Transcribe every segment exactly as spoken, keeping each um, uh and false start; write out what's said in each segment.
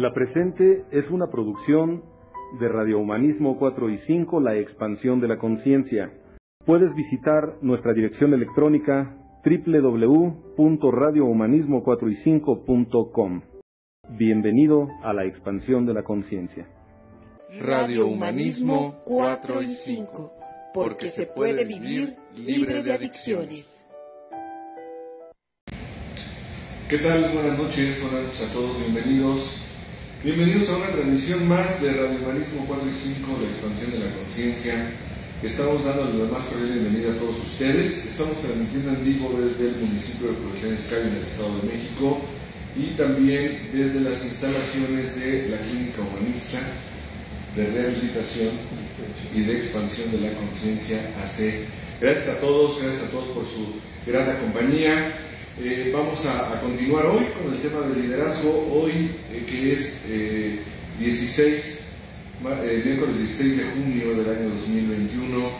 La presente es una producción de Radio Humanismo cuatro y cinco, la expansión de la conciencia. Puedes visitar nuestra dirección electrónica doble u doble u doble u punto radio humanismo cuatro y cinco punto com. Bienvenido a la expansión de la conciencia. Radio Humanismo cuatro y cinco, porque se puede vivir libre de adicciones. ¿Qué tal? Buenas noches, buenas noches a todos, bienvenidos. Bienvenidos a una transmisión más de Radio Humanismo cuatro y cinco, la expansión de la conciencia. Estamos dando la más cordial bienvenida a todos ustedes. Estamos transmitiendo en vivo desde el municipio de Protección Escalón en el Estado de México y también desde las instalaciones de la Clínica Humanista de Rehabilitación y de Expansión de la Conciencia A C. Gracias a todos, gracias a todos por su grata compañía. Eh, vamos a, a continuar hoy con el tema del liderazgo, hoy eh, que es eh, dieciséis, miércoles dieciséis de junio del año dos mil veintiuno,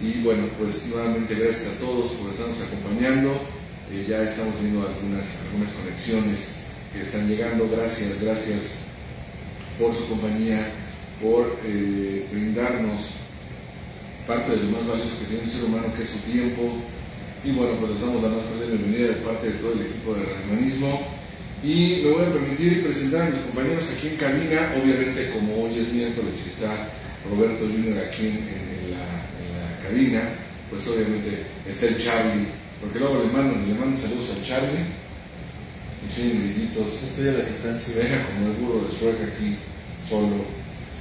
y bueno, pues nuevamente gracias a todos por estarnos acompañando. Eh, ya estamos viendo algunas, algunas conexiones que están llegando. Gracias, gracias por su compañía, por eh, brindarnos parte de lo más valioso que tiene un ser humano, que es su tiempo. Y bueno, pues les damos la más cordial bienvenida de parte de todo el equipo de Radio Humanismo. Y me voy a permitir presentar a mis compañeros aquí en cabina. Obviamente, como hoy es miércoles y está Roberto junior aquí en, en, la, en la cabina, pues obviamente está el Charlie, porque luego le mandan, le mandan saludos al Charlie. Y sí, amiguitos, estoy a la distancia. Deja como el burro de Shrek aquí, solo.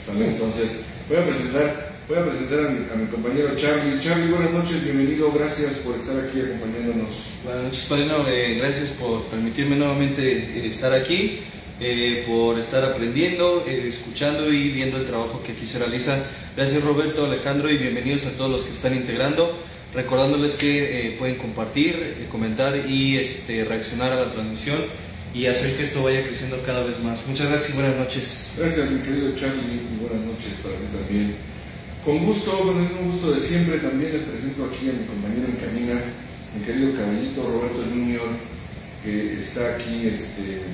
¿Vale? Entonces, voy a presentar... Voy a presentar a mi, a mi compañero Charlie. Charlie, buenas noches, bienvenido, gracias por estar aquí acompañándonos. Buenas noches, Padrino, eh, gracias por permitirme nuevamente eh, estar aquí, eh, por estar aprendiendo, eh, escuchando y viendo el trabajo que aquí se realiza. Gracias, Roberto, Alejandro, y bienvenidos a todos los que están integrando. Recordándoles que eh, pueden compartir, eh, comentar y este, reaccionar a la transmisión y hacer que esto vaya creciendo cada vez más. Muchas gracias y buenas noches. Gracias, mi querido Charlie, y buenas noches para mí también. Con gusto, con el mismo gusto de siempre, también les presento aquí a mi compañero en cabina, mi querido caballito Roberto junior, que está aquí este,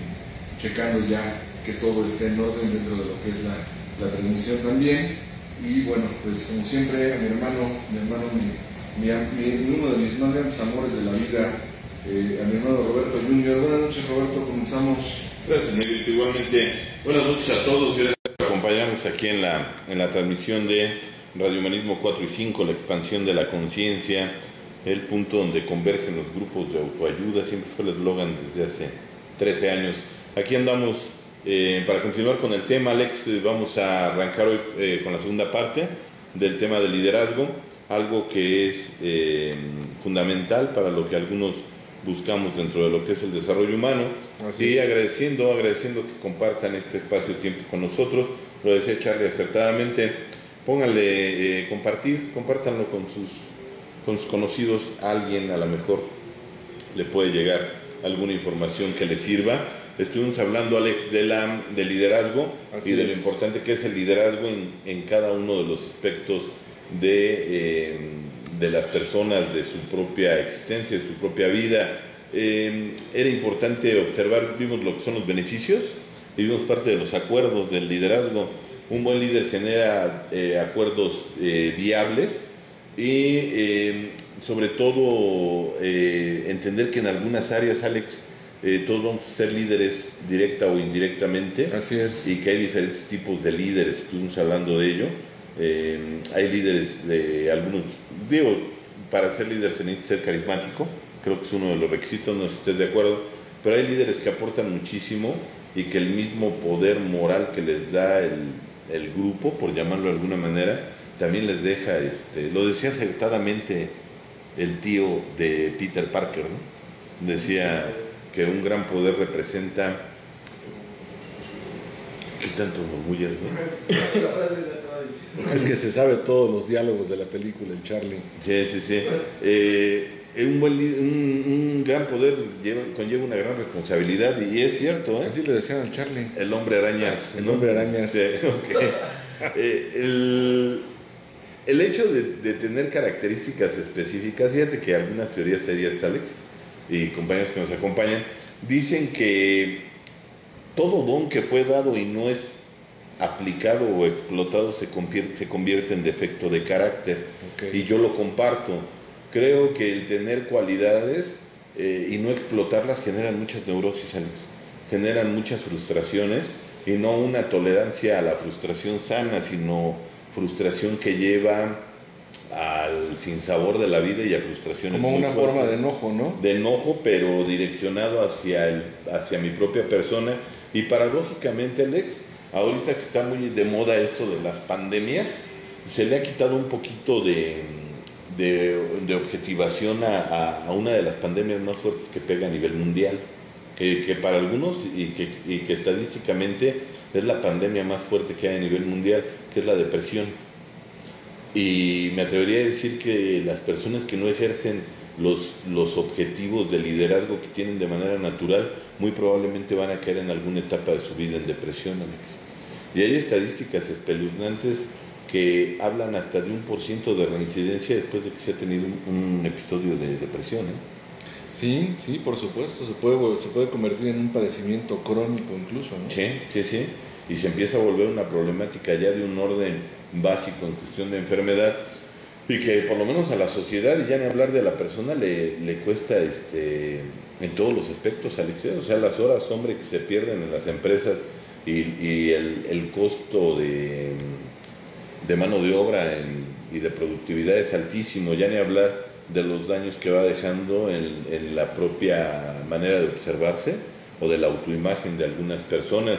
checando ya que todo esté en orden dentro de lo que es la, la transmisión también. Y bueno, pues como siempre, a mi hermano, mi hermano, mi, mi, mi, uno de mis más grandes amores de la vida, eh, a mi hermano Roberto junior Buenas noches, Roberto, comenzamos. Gracias, Miguelito, igualmente. Buenas noches a todos, gracias por acompañarnos aquí en la, en la transmisión de Radio Humanismo cuatro y cinco, la expansión de la conciencia, el punto donde convergen los grupos de autoayuda, siempre fue el eslogan desde hace trece años. Aquí andamos, eh, para continuar con el tema, Alex, eh, vamos a arrancar hoy eh, con la segunda parte del tema del liderazgo, algo que es eh, fundamental para lo que algunos buscamos dentro de lo que es el desarrollo humano. Así y es. agradeciendo, agradeciendo que compartan este espacio-tiempo con nosotros. Lo decía Charlie acertadamente, pónganle eh, compartir, compártanlo con sus, con sus conocidos. A alguien a lo mejor le puede llegar alguna información que le sirva. Estuvimos hablando, Alex, de la, del liderazgo Así y de es. lo importante que es el liderazgo en, en cada uno de los aspectos de, eh, de las personas, de su propia existencia, de su propia vida. Eh, era importante observar, vimos lo que son los beneficios y vimos parte de los acuerdos del liderazgo. Un buen líder genera eh, acuerdos eh, viables y eh, sobre todo eh, entender que en algunas áreas, Alex, eh, todos vamos a ser líderes directa o indirectamente. Así es. Y que hay diferentes tipos de líderes, estuvimos hablando de ello. Eh, hay líderes de algunos, digo, para ser líder se necesita ser carismático, creo que es uno de los requisitos, no sé si estés de acuerdo, pero hay líderes que aportan muchísimo y que el mismo poder moral que les da el el grupo, por llamarlo de alguna manera, también les deja, este, lo decía acertadamente el tío de Peter Parker, ¿no? Decía que un gran poder representa... ¿Qué tanto orgullas, no? Es que se sabe todos los diálogos de la película, el Charlie. Sí, sí, sí. Eh, un, buen, un, un gran poder lleva, conlleva una gran responsabilidad, y es cierto, ¿eh? Así le decían al Charlie. El hombre arañas. El ¿no? hombre arañas. Sí, okay. eh, el, el hecho de, de tener características específicas, fíjate que algunas teorías serias, Alex, y compañeros que nos acompañan, dicen que todo don que fue dado y no es aplicado o explotado se convierte, se convierte en defecto de carácter. Okay. Y yo lo comparto. Creo que el tener cualidades eh, y no explotarlas generan muchas neurosis, Alex. Generan muchas frustraciones, y no una tolerancia a la frustración sana, sino frustración que lleva al sinsabor de la vida y a frustraciones como una forma de enojo, ¿no? De enojo, pero direccionado hacia, el, hacia mi propia persona. Y paradójicamente, Alex, ahorita que está muy de moda esto de las pandemias, se le ha quitado un poquito de, de, de objetivación a, a, a una de las pandemias más fuertes que pega a nivel mundial, que, que para algunos y que, y que estadísticamente es la pandemia más fuerte que hay a nivel mundial, que es la depresión. Y me atrevería a decir que las personas que no ejercen los, los objetivos de liderazgo que tienen de manera natural, muy probablemente van a caer en alguna etapa de su vida en depresión, Alex. Y hay estadísticas espeluznantes que hablan hasta de un por ciento de reincidencia después de que se ha tenido un, un episodio de depresión, ¿eh? Sí, sí, por supuesto, se puede, se puede convertir en un padecimiento crónico incluso, ¿no? Sí, sí, sí. Y se empieza a volver una problemática ya de un orden básico en cuestión de enfermedad, y que por lo menos a la sociedad, y ya ni hablar de la persona, le, le cuesta este, en todos los aspectos, Alex. O sea, las horas, hombre, que se pierden en las empresas y, y el, el costo de, de mano de obra en, y de productividad es altísimo, ya ni hablar de los daños que va dejando en, en la propia manera de observarse o de la autoimagen de algunas personas.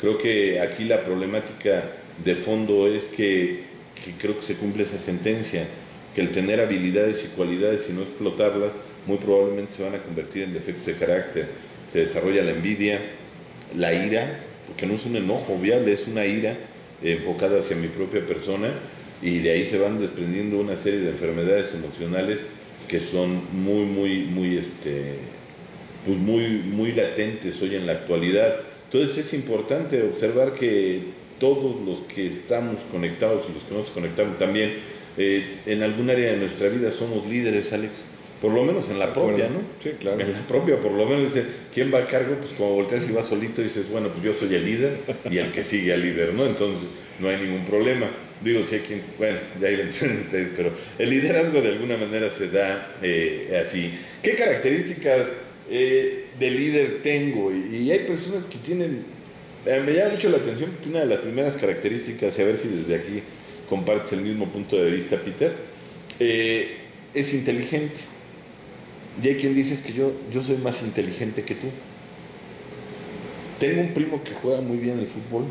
Creo que aquí la problemática de fondo es que, que creo que se cumple esa sentencia, que el tener habilidades y cualidades y no explotarlas, muy probablemente se van a convertir en defectos de carácter. Se desarrolla la envidia, la ira, porque no es un enojo viable, es una ira enfocada hacia mi propia persona, y de ahí se van desprendiendo una serie de enfermedades emocionales que son muy, muy, muy, este, pues muy, muy latentes hoy en la actualidad. Entonces es importante observar que todos los que estamos conectados y los que no nos conectamos también, eh, en algún área de nuestra vida somos líderes, Alex, por lo menos en la propia, ¿no? Sí, claro. En la propia, por lo menos, ¿quién va a cargo? Pues como volteas y vas solito, dices, bueno, pues yo soy el líder y el que sigue al líder, ¿no? Entonces no hay ningún problema. Digo, si hay quien, bueno, ya ahí lo entienden, pero el liderazgo de alguna manera se da eh, así. ¿Qué características eh, de líder tengo? Y, y hay personas que tienen, eh, me llama mucho la atención porque una de las primeras características, y a ver si desde aquí compartes el mismo punto de vista, Peter, eh, es inteligente. Y hay quien dice, es que yo, yo soy más inteligente que tú. Tengo un primo que juega muy bien el fútbol,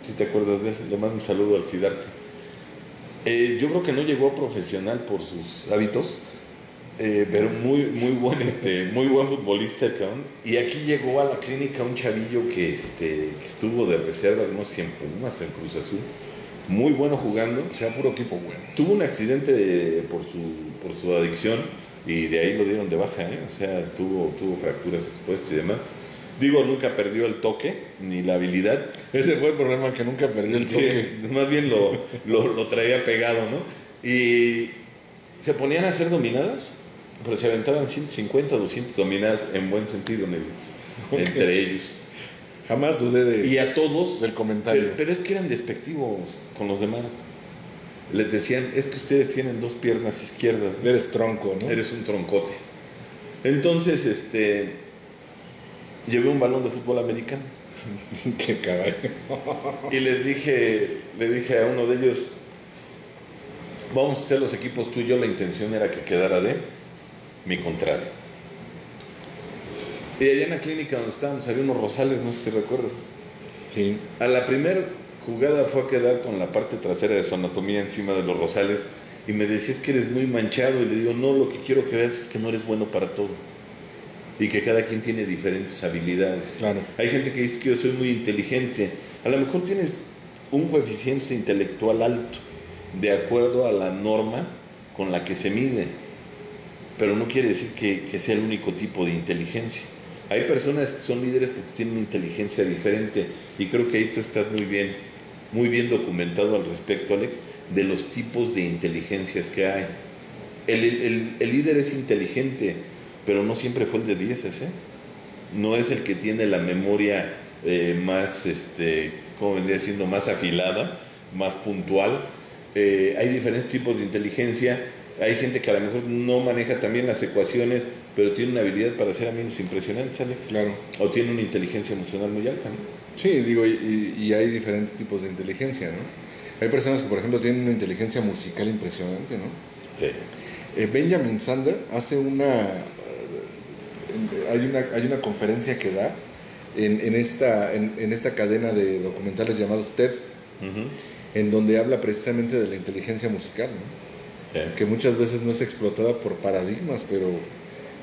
si te acuerdas de él, le mando un saludo al Siddhartha. Eh, yo creo que no llegó a profesional por sus hábitos, eh, pero muy, muy, buen, este, muy buen futbolista, cabrón. Y aquí llegó a la clínica un chavillo que, este, que estuvo de reserva, no sé, en Pumas, en Cruz Azul, muy bueno jugando. O sea, puro equipo bueno. Tuvo un accidente de, por, su, por su adicción, y de ahí lo dieron de baja, ¿eh? O sea, tuvo, tuvo fracturas expuestas y demás. Digo, nunca perdió el toque ni la habilidad. Ese fue el problema, que nunca perdió el toque. Sí, más bien lo, lo, lo traía pegado, ¿no? Y se ponían a hacer dominadas, pero se aventaban ciento cincuenta, doscientas dominadas en buen sentido, ¿no? Okay. Entre ellos. Jamás dudé de y a todos del comentario. Pero, pero es que eran despectivos con los demás. Les decían, es que ustedes tienen dos piernas izquierdas, ¿no? Eres tronco, ¿no? Eres un troncote. Entonces, este... llevé un balón de fútbol americano. ¡Qué caray! Y les dije, le dije a uno de ellos, vamos a hacer los equipos tú y yo. La intención era que quedara de mi contrario. Y allá en la clínica donde estábamos había unos rosales, no sé si recuerdas. Sí. A la primera jugada fue a quedar con la parte trasera de su anatomía encima de los rosales, y me decía, es que eres muy manchado. Y le digo, no, lo que quiero que veas es que no eres bueno para todo, y que cada quien tiene diferentes habilidades. Claro. Hay gente que dice que yo soy muy inteligente. A lo mejor tienes un coeficiente intelectual alto, de acuerdo a la norma con la que se mide, pero no quiere decir que, que sea el único tipo de inteligencia. Hay personas que son líderes porque tienen una inteligencia diferente, y creo que ahí tú estás muy bien, muy bien documentado al respecto, Alex, de los tipos de inteligencias que hay. El, el, el líder es inteligente, pero no siempre fue el de dieces, ¿eh? No es el que tiene la memoria eh, más, este, ¿cómo vendría siendo? Más afilada, más puntual. Eh, hay diferentes tipos de inteligencia. Hay gente que a lo mejor no maneja también las ecuaciones, pero tiene una habilidad para hacer amigos impresionantes, Alex. Claro. O tiene una inteligencia emocional muy alta, ¿no? Sí, digo, y, y hay diferentes tipos de inteligencia, ¿no? Hay personas que, por ejemplo, tienen una inteligencia musical impresionante, ¿no? Sí. Eh, Benjamin Sander hace una... Hay una, hay una conferencia que da en, en, esta, en, en esta cadena de documentales llamados TED, uh-huh, en donde habla precisamente de la inteligencia musical, ¿no? Sí. Que muchas veces no es explotada por paradigmas, pero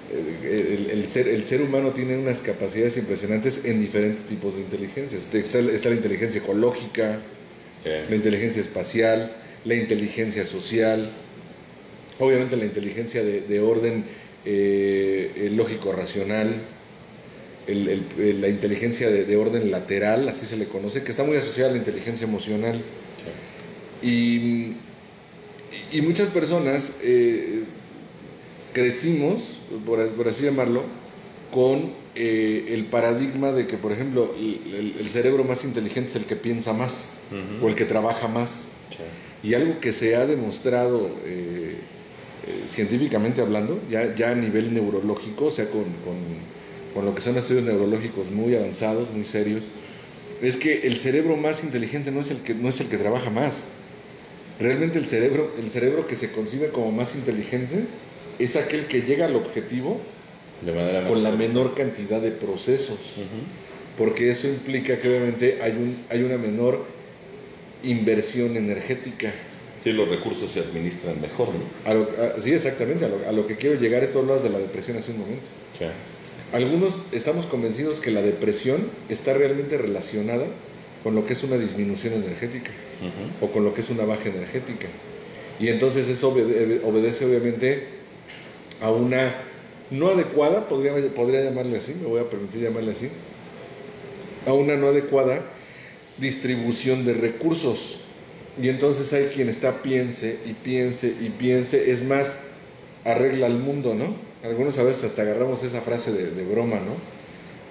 el, el, el, ser, el ser humano tiene unas capacidades impresionantes en diferentes tipos de inteligencias. Está, está la inteligencia ecológica, sí, la inteligencia espacial, la inteligencia social, obviamente la inteligencia de, de orden... Eh, el lógico-racional, el, el, el, la inteligencia de, de orden lateral, así se le conoce, que está muy asociada a la inteligencia emocional. Sí. Y, y muchas personas eh, crecimos, por, por así llamarlo, con eh, el paradigma de que, por ejemplo, el, el cerebro más inteligente es el que piensa más, uh-huh, o el que trabaja más. Sí. Y algo que se ha demostrado... Eh, Eh, científicamente hablando, ya, ya a nivel neurológico, o sea, con, con, con lo que son estudios neurológicos muy avanzados, muy serios, es que el cerebro más inteligente no es el que, no es el que trabaja más. Realmente el cerebro, el cerebro que se concibe como más inteligente es aquel que llega al objetivo de manera con la menor cantidad de procesos, uh-huh, porque eso implica que obviamente hay, un, hay una menor inversión energética. Sí, los recursos se administran mejor, ¿no? A lo, a, sí, exactamente. A lo, a lo que quiero llegar es, tú hablabas de la depresión hace un momento. Sí. Algunos estamos convencidos que la depresión está realmente relacionada con lo que es una disminución energética, uh-huh, o con lo que es una baja energética. Y entonces eso obede- obedece obviamente a una no adecuada, podría, podría llamarle así, me voy a permitir llamarle así, a una no adecuada distribución de recursos. Y entonces hay quien está piense y piense y piense, es más, arregla el mundo, ¿no? Algunos a veces hasta agarramos esa frase de, de broma, ¿no?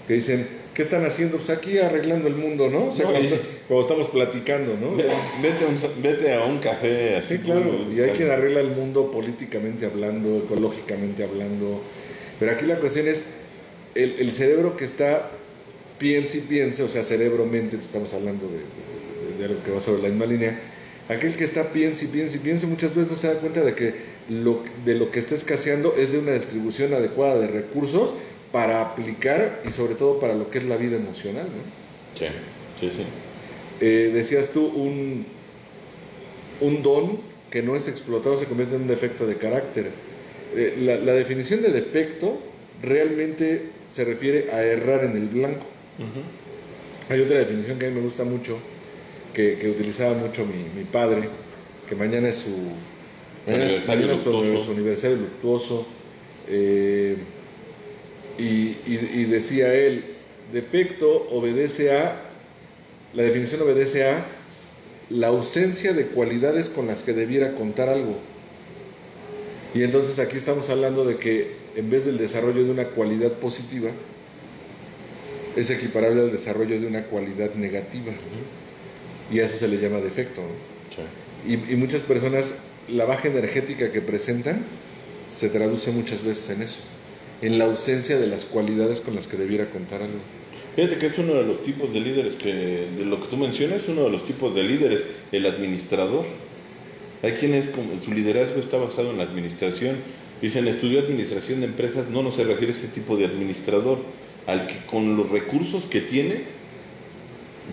Que dicen, ¿qué están haciendo? Pues aquí arreglando el mundo, ¿no? O sea, no, cuando, y... está, cuando estamos platicando, ¿no? Vete a un, vete a un café así. Sí, claro, como... y hay quien arregla el mundo políticamente hablando, ecológicamente hablando. Pero aquí la cuestión es, el, el cerebro que está piense y piense, o sea, cerebro-mente, pues estamos hablando de... de de algo que va sobre la misma línea, aquel que está piensa y piensa y piensa muchas veces no se da cuenta de que lo, de lo que está escaseando es de una distribución adecuada de recursos para aplicar y sobre todo para lo que es la vida emocional, ¿no? Sí, sí, sí. Eh, decías tú, un, un don que no es explotado se convierte en un defecto de carácter. Eh, la, la definición de defecto realmente se refiere a errar en el blanco. Uh-huh. Hay otra definición que a mí me gusta mucho, Que, que utilizaba mucho mi, mi padre, que mañana es su aniversario luctuoso, aniversario luctuoso eh, y, y, y decía él, defecto obedece a, la definición obedece a la ausencia de cualidades con las que debiera contar algo. Y entonces aquí estamos hablando de que en vez del desarrollo de una cualidad positiva, es equiparable al desarrollo de una cualidad negativa. Uh-huh. Y a eso se le llama defecto, ¿no? Sí. Y, y muchas personas, la baja energética que presentan se traduce muchas veces en eso, en la ausencia de las cualidades con las que debiera contar algo. Fíjate que es uno de los tipos de líderes que, de lo que tú mencionas, uno de los tipos de líderes, el administrador. Hay quienes su liderazgo está basado en la administración. Dicen, estudió administración de empresas. No, no se refiere a ese tipo de administrador, al que con los recursos que tiene,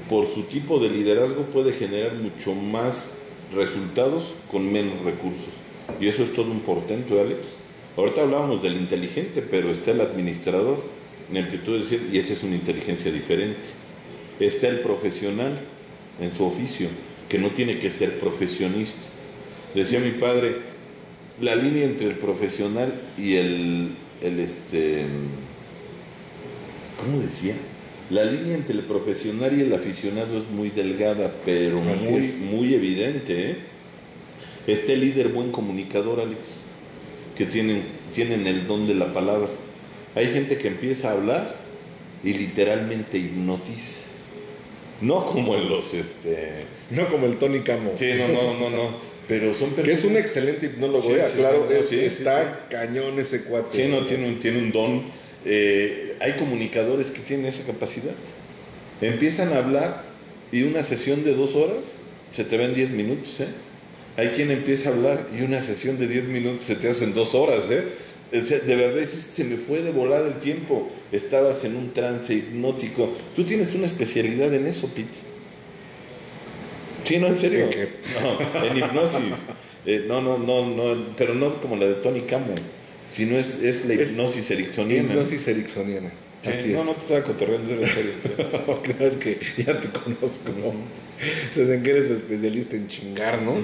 por su tipo de liderazgo, puede generar mucho más resultados con menos recursos. Y eso es todo un portento, Alex. Ahorita hablábamos del inteligente, pero está el administrador, en el que tú decías, y esa es una inteligencia diferente. Está el profesional en su oficio, que no tiene que ser profesionista. Decía mi padre, la línea entre el profesional y el, el este, ¿cómo decía? La línea entre el profesional y el aficionado es muy delgada, pero muy, muy evidente, ¿eh? Está el líder buen comunicador, Alex, que tienen, tienen el don de la palabra. Hay gente que empieza a hablar y literalmente hipnotiza. No como en los, este... No como el Tony Camo. Sí, no, no, no, no. Pero son personas... Que es un excelente hipnólogo, sí, sí, claro, sí, es, sí, está sí, sí. cañón ese cuate. Sí, no, tiene un, tiene un don. Eh, hay comunicadores que tienen esa capacidad. Empiezan a hablar y una sesión de dos horas se te va en diez minutos, ¿eh? Hay quien empieza a hablar y una sesión de diez minutos se te hace en dos horas, ¿eh? De verdad, se me fue de volar el tiempo. Estabas en un trance hipnótico. Tú tienes una especialidad en eso, Pete. Sí, no, en serio. No, en hipnosis. Eh, no, no, no, no, pero no como la de Tony Camo, sino es, es la hipnosis ericksoniana. Hipnosis ericksoniana. Eh, Así no, es. No te estaba cotorreando, en serio. Claro, es que ya te conozco, ¿no? O sea, que eres especialista en chingar, ¿no? Uh-huh.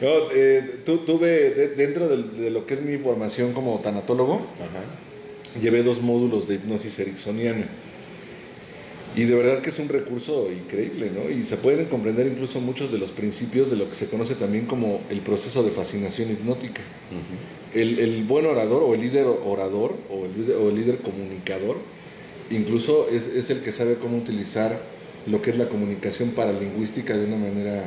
No, eh, tú, tuve, de, dentro de, de lo que es mi formación como tanatólogo, uh-huh, llevé dos módulos de hipnosis ericksoniana. Y de verdad que es un recurso increíble, ¿no? Y se pueden comprender incluso muchos de los principios de lo que se conoce también como el proceso de fascinación hipnótica. Uh-huh. el, el buen orador o el líder orador o el, o el líder comunicador incluso es, es el que sabe cómo utilizar lo que es la comunicación paralingüística de una manera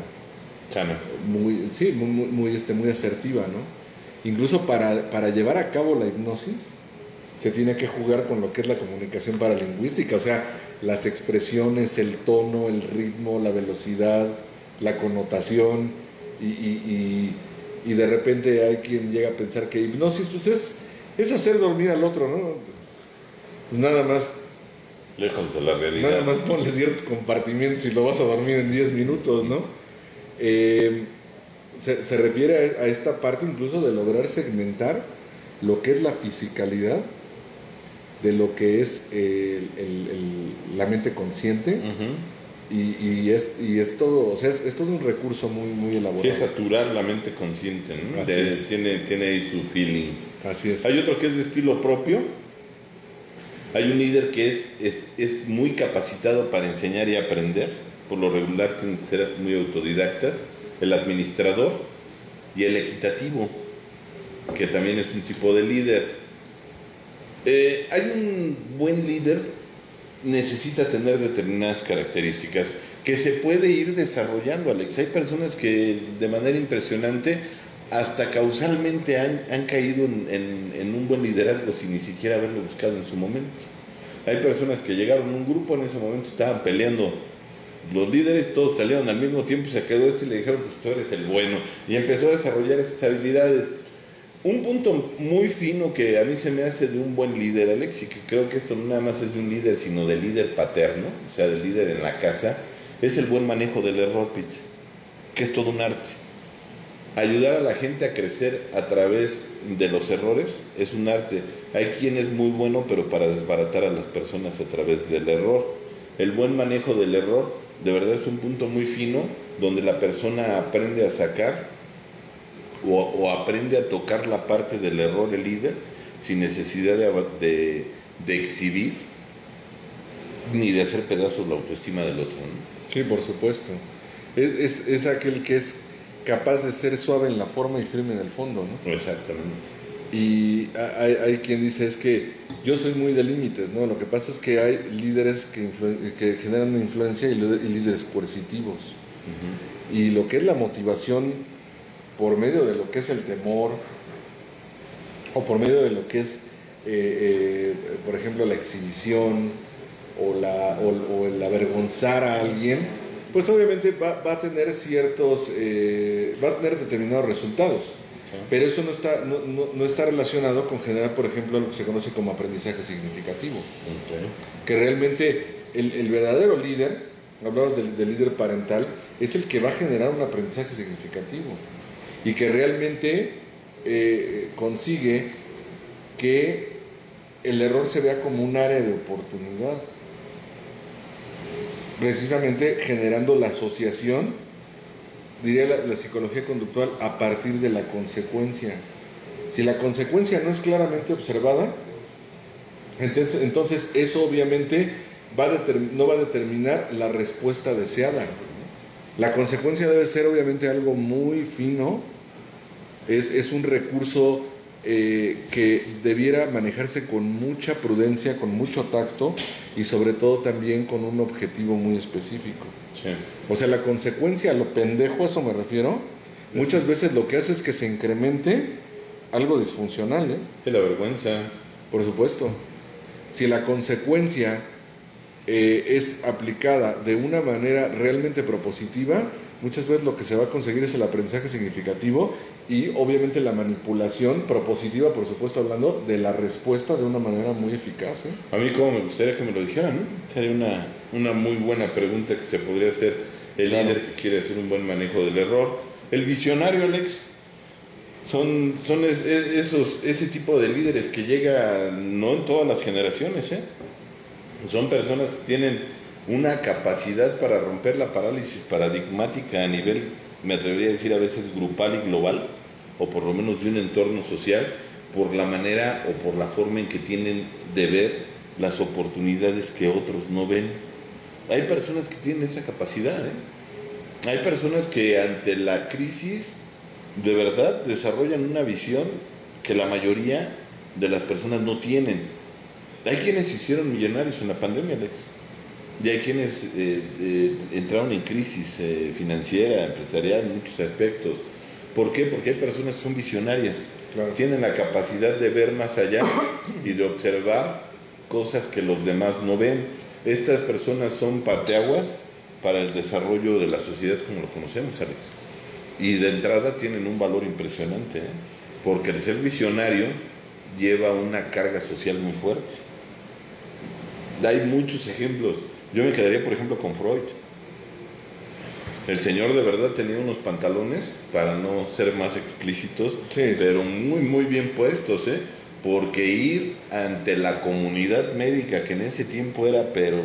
Chana. muy sí muy muy, muy, este, muy asertiva, ¿no? Incluso para, para llevar a cabo la hipnosis se tiene que jugar con lo que es la comunicación paralingüística, o sea, las expresiones, el tono, el ritmo, la velocidad, la connotación, y, y, y, y de repente hay quien llega a pensar que hipnosis pues es, es hacer dormir al otro, ¿no? Nada más lejos de la realidad. Nada más ponle ciertos compartimientos y lo vas a dormir en diez minutos, ¿no? Eh, se, se refiere a, a esta parte incluso de lograr segmentar lo que es la fisicalidad de lo que es eh, el, el, el, la mente consciente, uh-huh, y, y, es, y es todo, o sea, es, es todo un recurso muy, muy elaborado. Sí, es saturar la mente consciente, ¿no? De, tiene, tiene ahí su feeling. Así es. Hay otro que es de estilo propio. Hay un líder que es, es, es muy capacitado para enseñar y aprender. Por lo regular tienen que ser muy autodidactas. El administrador y el equitativo, que también es un tipo de líder. Eh, hay un buen líder, necesita tener determinadas características que se puede ir desarrollando, Alex. Hay personas que de manera impresionante hasta causalmente han, han caído en, en, en un buen liderazgo sin ni siquiera haberlo buscado en su momento. Hay personas que llegaron a un grupo, en ese momento estaban peleando los líderes, todos salieron al mismo tiempo, se quedó este y le dijeron, pues tú eres el bueno, y empezó a desarrollar esas habilidades. Un punto muy fino que a mí se me hace de un buen líder, Alex, y que creo que esto no nada más es de un líder, sino del líder paterno, o sea, del líder en la casa, es el buen manejo del error, Pete, que es todo un arte. Ayudar a la gente a crecer a través de los errores es un arte. Hay quien es muy bueno, pero para desbaratar a las personas a través del error. El buen manejo del error, de verdad, es un punto muy fino donde la persona aprende a sacar O, o aprende a tocar la parte del error el líder sin necesidad de, de, de exhibir ni de hacer pedazos la autoestima del otro, ¿no? Sí, por supuesto. Es, es, es aquel que es capaz de ser suave en la forma y firme en el fondo, ¿no? Exactamente. Y hay, hay quien dice, es que yo soy muy de límites, ¿no? Lo que pasa es que hay líderes que, influ- que generan una influencia y, y líderes coercitivos. Uh-huh. Y lo que es la motivación por medio de lo que es el temor o por medio de lo que es, eh, eh, por ejemplo, la exhibición o, la, o, o el avergonzar a alguien, pues obviamente va, va a tener ciertos, eh, va a tener determinados resultados. Sí. Pero eso no está, no, no, no está relacionado con generar, por ejemplo, lo que se conoce como aprendizaje significativo. Okay. Que realmente el, el verdadero líder, hablabas del, del líder parental, es el que va a generar un aprendizaje significativo. Y que realmente eh, consigue que el error se vea como un área de oportunidad, precisamente generando la asociación, diría la, la psicología conductual, a partir de la consecuencia. Si la consecuencia no es claramente observada, entonces, entonces eso obviamente va a determ- no va a determinar la respuesta deseada. La consecuencia debe ser obviamente algo muy fino, es, es un recurso eh, que debiera manejarse con mucha prudencia, con mucho tacto y sobre todo también con un objetivo muy específico. Sí. O sea, la consecuencia, lo pendejo, a eso me refiero, muchas veces lo que hace es que se incremente algo disfuncional, ¿eh? Sí, la vergüenza. Por supuesto. Si la consecuencia eh, es aplicada de una manera realmente propositiva, muchas veces lo que se va a conseguir es el aprendizaje significativo y obviamente la manipulación propositiva, por supuesto, hablando de la respuesta de una manera muy eficaz, ¿eh? A mí como me gustaría que me lo dijeran, ¿no? Sería una, una muy buena pregunta que se podría hacer el claro. líder que quiere hacer un buen manejo del error. El visionario, Alex, son, son es, esos, ese tipo de líderes que llega no en todas las generaciones, ¿eh? Son personas que tienen una capacidad para romper la parálisis paradigmática a nivel, me atrevería a decir a veces grupal y global, o por lo menos de un entorno social, por la manera o por la forma en que tienen de ver las oportunidades que otros no ven. Hay personas que tienen esa capacidad, ¿eh? Hay personas que ante la crisis de verdad desarrollan una visión que la mayoría de las personas no tienen. Hay quienes se hicieron millonarios en la pandemia, Alex. Y hay quienes eh, eh, entraron en crisis eh, financiera, empresarial, en muchos aspectos. ¿Por qué? Porque hay personas que son visionarias. Claro. Tienen la capacidad de ver más allá y de observar cosas que los demás no ven. Estas personas son parteaguas para el desarrollo de la sociedad como lo conocemos, Alex. Y de entrada tienen un valor impresionante, ¿eh? Porque el ser visionario lleva una carga social muy fuerte. Hay muchos ejemplos. Yo me quedaría, por ejemplo, con Freud. El señor de verdad tenía unos pantalones, para no ser más explícitos, sí, pero muy, muy bien puestos, ¿eh? Porque ir ante la comunidad médica, que en ese tiempo era, pero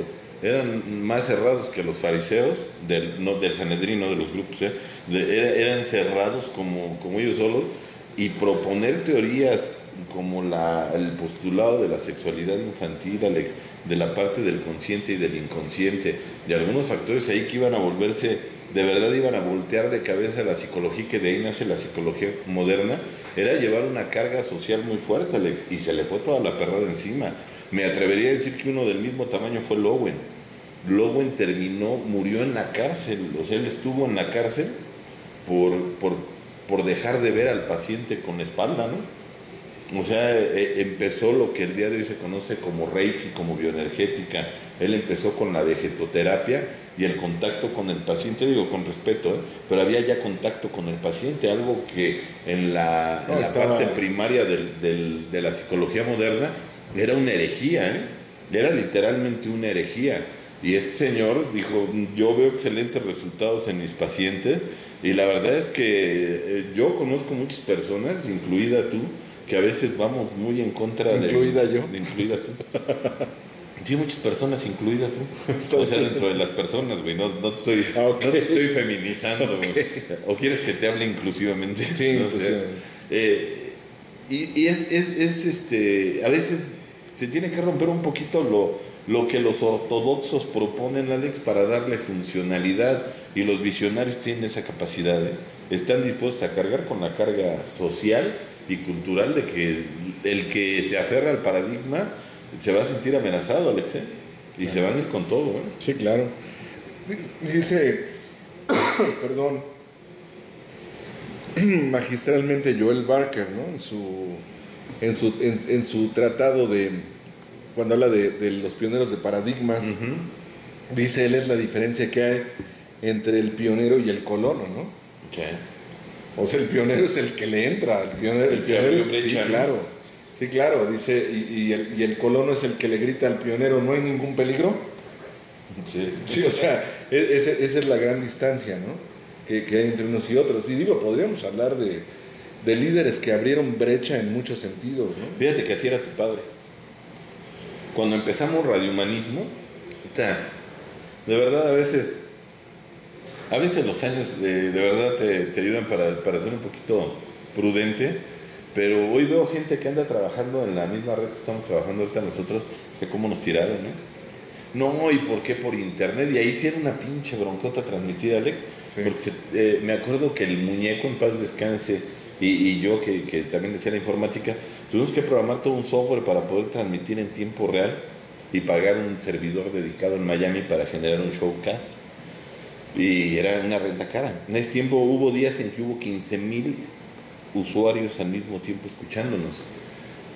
eran más cerrados que los fariseos, del, no, del Sanedrín, no de los grupos, ¿eh? De, eran cerrados como, como ellos solos, y proponer teorías como la, el postulado de la sexualidad infantil, Alex, de la parte del consciente y del inconsciente, de algunos factores ahí que iban a volverse, de verdad iban a voltear de cabeza la psicología, que de ahí nace la psicología moderna, era llevar una carga social muy fuerte, Alex, y se le fue toda la perrada encima. Me atrevería a decir que uno del mismo tamaño fue Lowen. Lowen terminó, murió en la cárcel, o sea, él estuvo en la cárcel por, por, por dejar de ver al paciente con la espalda, ¿no? O sea, eh, empezó lo que el día de hoy se conoce como Reiki, como bioenergética. Él empezó con la vegetoterapia y el contacto con el paciente, digo con respeto, ¿eh? Pero había ya contacto con el paciente, algo que en la, no, en la estaba... parte primaria del, del, de la psicología moderna era una herejía, ¿eh? Era literalmente una herejía. Y este señor dijo, yo veo excelentes resultados en mis pacientes, y la verdad es que eh, yo conozco muchas personas, incluida tú, que a veces vamos muy en contra de... Incluida yo. De, incluida tú. Sí, muchas personas, incluida tú. O sea, dentro de las personas, güey. No, no, estoy, ah, okay. no te estoy feminizando, güey. Okay. ¿O quieres que te hable inclusivamente? Sí, ¿no? Inclusivamente. Eh, y y es, es, es, este... A veces se tiene que romper un poquito lo, lo que los ortodoxos proponen, Alex, para darle funcionalidad. Y los visionarios tienen esa capacidad, ¿eh? Están dispuestos a cargar con la carga social y cultural de que el que se aferra al paradigma se va a sentir amenazado, Alex, ¿eh? Y claro, se van a ir con todo, ¿eh? Sí, claro. Dice, perdón, magistralmente Joel Barker, ¿no? En su, en su, en, en su tratado de, cuando habla de, de los pioneros de paradigmas, uh-huh, dice él es la diferencia que hay entre el pionero y el colono, ¿no? Okay. O sea, el pionero es el que le entra, el pionero, el pionero es, sí, claro, sí, claro, dice, y, y, el, y el colono es el que le grita al pionero, no hay ningún peligro. Sí, sí, o sea, es, es, esa es la gran distancia, ¿no? Que, que hay entre unos y otros. Y digo, podríamos hablar de, de líderes que abrieron brecha en muchos sentidos, ¿no? Fíjate que así era tu padre. Cuando empezamos Radio Humanismo, de verdad a veces... A veces los años de, de verdad te, te ayudan para, para ser un poquito prudente, pero hoy veo gente que anda trabajando en la misma red que estamos trabajando ahorita nosotros, que cómo nos tiraron, ¿eh? No, ¿y por qué por internet? Y ahí sí era una pinche broncota transmitir, Alex, sí, porque se, eh, me acuerdo que el muñeco, en paz descanse, y, y yo que, que también decía la informática, tuvimos que programar todo un software para poder transmitir en tiempo real y pagar un servidor dedicado en Miami para generar un showcast, y era una renta cara. En ese tiempo hubo días en que hubo quince mil usuarios al mismo tiempo escuchándonos,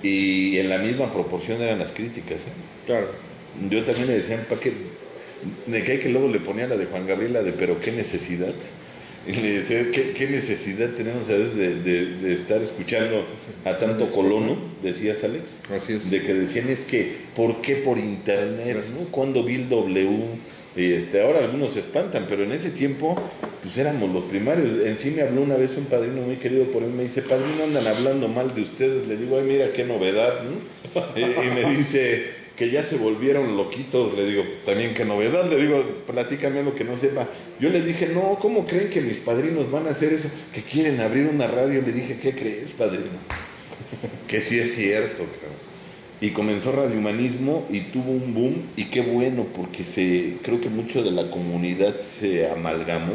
y en la misma proporción eran las críticas, ¿eh? Claro. Yo también le decía, ¿para qué? Me cae que luego le ponía la de Juan Gabriel, la de pero qué necesidad. Y le decía, ¿qué, qué necesidad tenemos a veces de, de, de estar escuchando a tanto colono? Decías, Alex. Así es. De que decían, es que, ¿por qué por internet? ¿No? Cuando vi el W, y este, ahora algunos se espantan, pero en ese tiempo, pues éramos los primarios. En sí me habló una vez un padrino muy querido por él, me dice, padrino, andan hablando mal de ustedes. Le digo, ay, mira qué novedad, ¿no? y, y me dice... que ya se volvieron loquitos. Le digo, también qué novedad, le digo, platícame lo que no sepa. Yo le dije, no, ¿cómo creen que mis padrinos van a hacer eso? Que quieren abrir una radio. Le dije, ¿qué crees, padrino? Que sí es cierto, cabrón. Y comenzó Radio Humanismo y tuvo un boom, y qué bueno, porque se, creo que mucho de la comunidad se amalgamó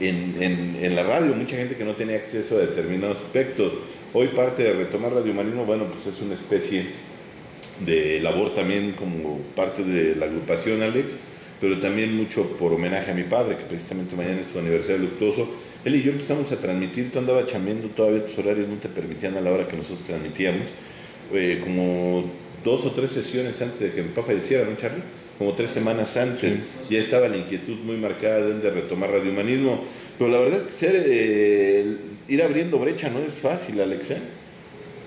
en, en, en la radio, mucha gente que no tenía acceso a determinados aspectos. Hoy parte de retomar Radio Humanismo, bueno, pues es una especie... de labor también como parte de la agrupación, Alex, pero también mucho por homenaje a mi padre, que precisamente mañana es su aniversario luctuoso. Él y yo empezamos a transmitir, tú andabas chambeando, todavía tus horarios no te permitían a la hora que nosotros transmitíamos, eh, como dos o tres sesiones antes de que mi papá falleciera, ¿no, Charlie? Como tres semanas antes, sí. Ya estaba la inquietud muy marcada de retomar Radio Humanismo, pero la verdad es que ser, eh, ir abriendo brecha no es fácil, Alex, ¿eh?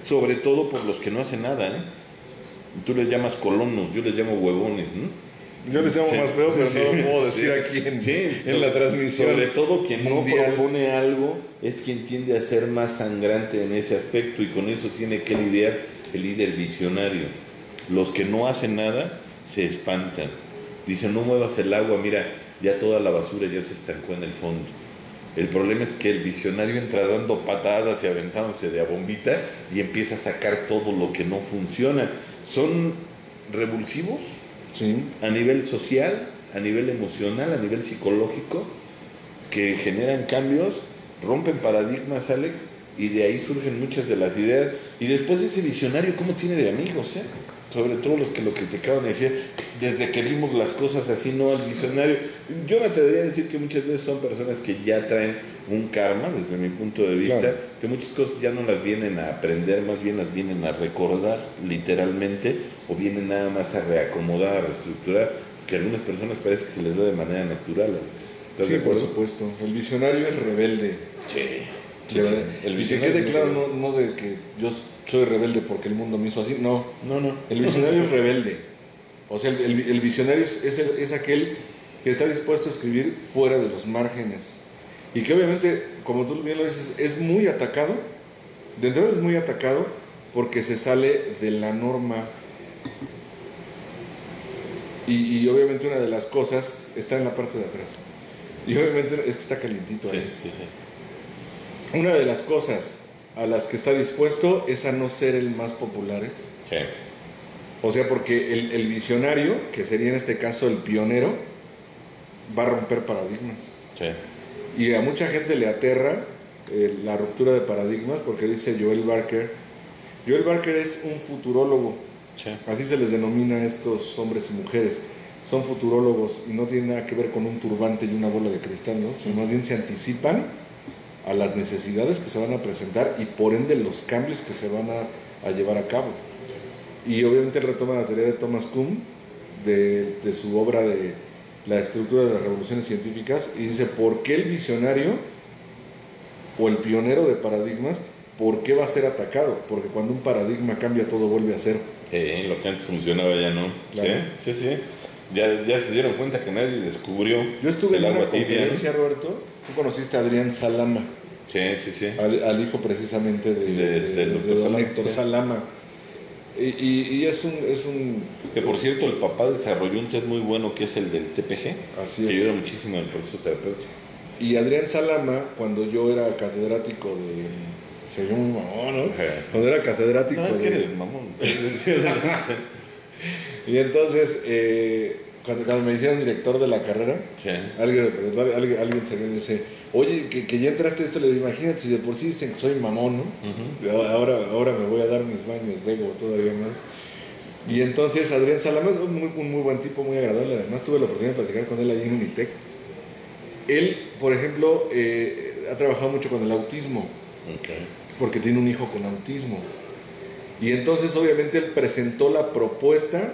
Sobre todo por los que no hacen nada, ¿eh? Tú les llamas colonos, yo les llamo huevones, ¿no? Yo les llamo sí, más feo, pero sí, no lo puedo decir sí, aquí en, sí, en la transmisión. Sobre todo quien mundial. No propone algo es quien tiende a ser más sangrante en ese aspecto, y con eso tiene que lidiar el líder visionario. Los que no hacen nada se espantan. Dicen, no muevas el agua, mira, ya toda la basura ya se estancó en el fondo. El problema es que el visionario entra dando patadas y aventándose de a bombita y empieza a sacar todo lo que no funciona. Son revulsivos, sí, a nivel social, a nivel emocional, a nivel psicológico, que generan cambios, rompen paradigmas, Alex, y de ahí surgen muchas de las ideas. Y después ese visionario, ¿cómo tiene de amigos, eh? Sobre todo los que lo criticaban, decían, desde que vimos las cosas así, no al visionario. Yo me atrevería a decir que muchas veces son personas que ya traen un karma, desde mi punto de vista, claro, que muchas cosas ya no las vienen a aprender, más bien las vienen a recordar, literalmente, o vienen nada más a reacomodar, a reestructurar, que a algunas personas parece que se les da de manera natural, Alex. Sí, por supuesto. El visionario es rebelde. Sí. sí, sí. El visionario, y que quede claro, no, no de que yo soy rebelde porque el mundo me hizo así, no, no, no. El visionario es rebelde. O sea, el, el, el visionario es, es, el, es aquel que está dispuesto a escribir fuera de los márgenes, y que obviamente, como tú bien lo dices, es muy atacado, de entrada es muy atacado porque se sale de la norma, y, y obviamente una de las cosas está en la parte de atrás, y obviamente es que está calientito ahí. Sí, sí, sí. Una de las cosas a las que está dispuesto es a no ser el más popular, ¿eh? Sí. O sea, porque el, el visionario, que sería en este caso el pionero, va a romper paradigmas. Sí. Y a mucha gente le aterra eh, la ruptura de paradigmas, porque dice Joel Barker. Joel Barker es un futurólogo. Sí. Así se les denomina a estos hombres y mujeres. Son futurólogos y no tiene nada que ver con un turbante y una bola de cristal, ¿no? Sino más bien se anticipan a las necesidades que se van a presentar y por ende los cambios que se van a, a llevar a cabo. Y obviamente retoma la teoría de Thomas Kuhn, de, de su obra de la estructura de las revoluciones científicas, y dice, ¿por qué el visionario o el pionero de paradigmas, por qué va a ser atacado? Porque cuando un paradigma cambia, todo vuelve a cero. Eh, lo que antes funcionaba ya no. Claro. Sí, sí, sí. Ya, ya se dieron cuenta que nadie descubrió. Yo estuve el en agua una tibia, conferencia, ¿no? Roberto, tú conociste a Adrián Salama. Sí, sí, sí. Al, al hijo precisamente de, de, de, del doctor de Salama. Héctor Salama. Y, y, y es, un, es un... Que por cierto, el papá desarrolló un test muy bueno que es el del T P G. Así es. Que ayuda muchísimo al proceso terapéutico. Y Adrián Salama, cuando yo era catedrático de... Se oyó muy mamón, ¿no? Cuando era catedrático no, es de... que eres mamón. Y entonces, eh, cuando, cuando me hicieron director de la carrera, sí. alguien me preguntó, alguien, alguien salió y me dice, oye, que, que ya entraste a esto, le digo, imagínate, si de por sí dicen que soy mamón, ¿no? Uh-huh. Ahora, ahora me voy a dar mis baños de ego todavía más. Y entonces Adrián Salama es un muy, un muy buen tipo, muy agradable, además tuve la oportunidad de platicar con él ahí en Unitec. Él, por ejemplo, eh, ha trabajado mucho con el autismo, okay. porque tiene un hijo con autismo. Y entonces, obviamente, él presentó la propuesta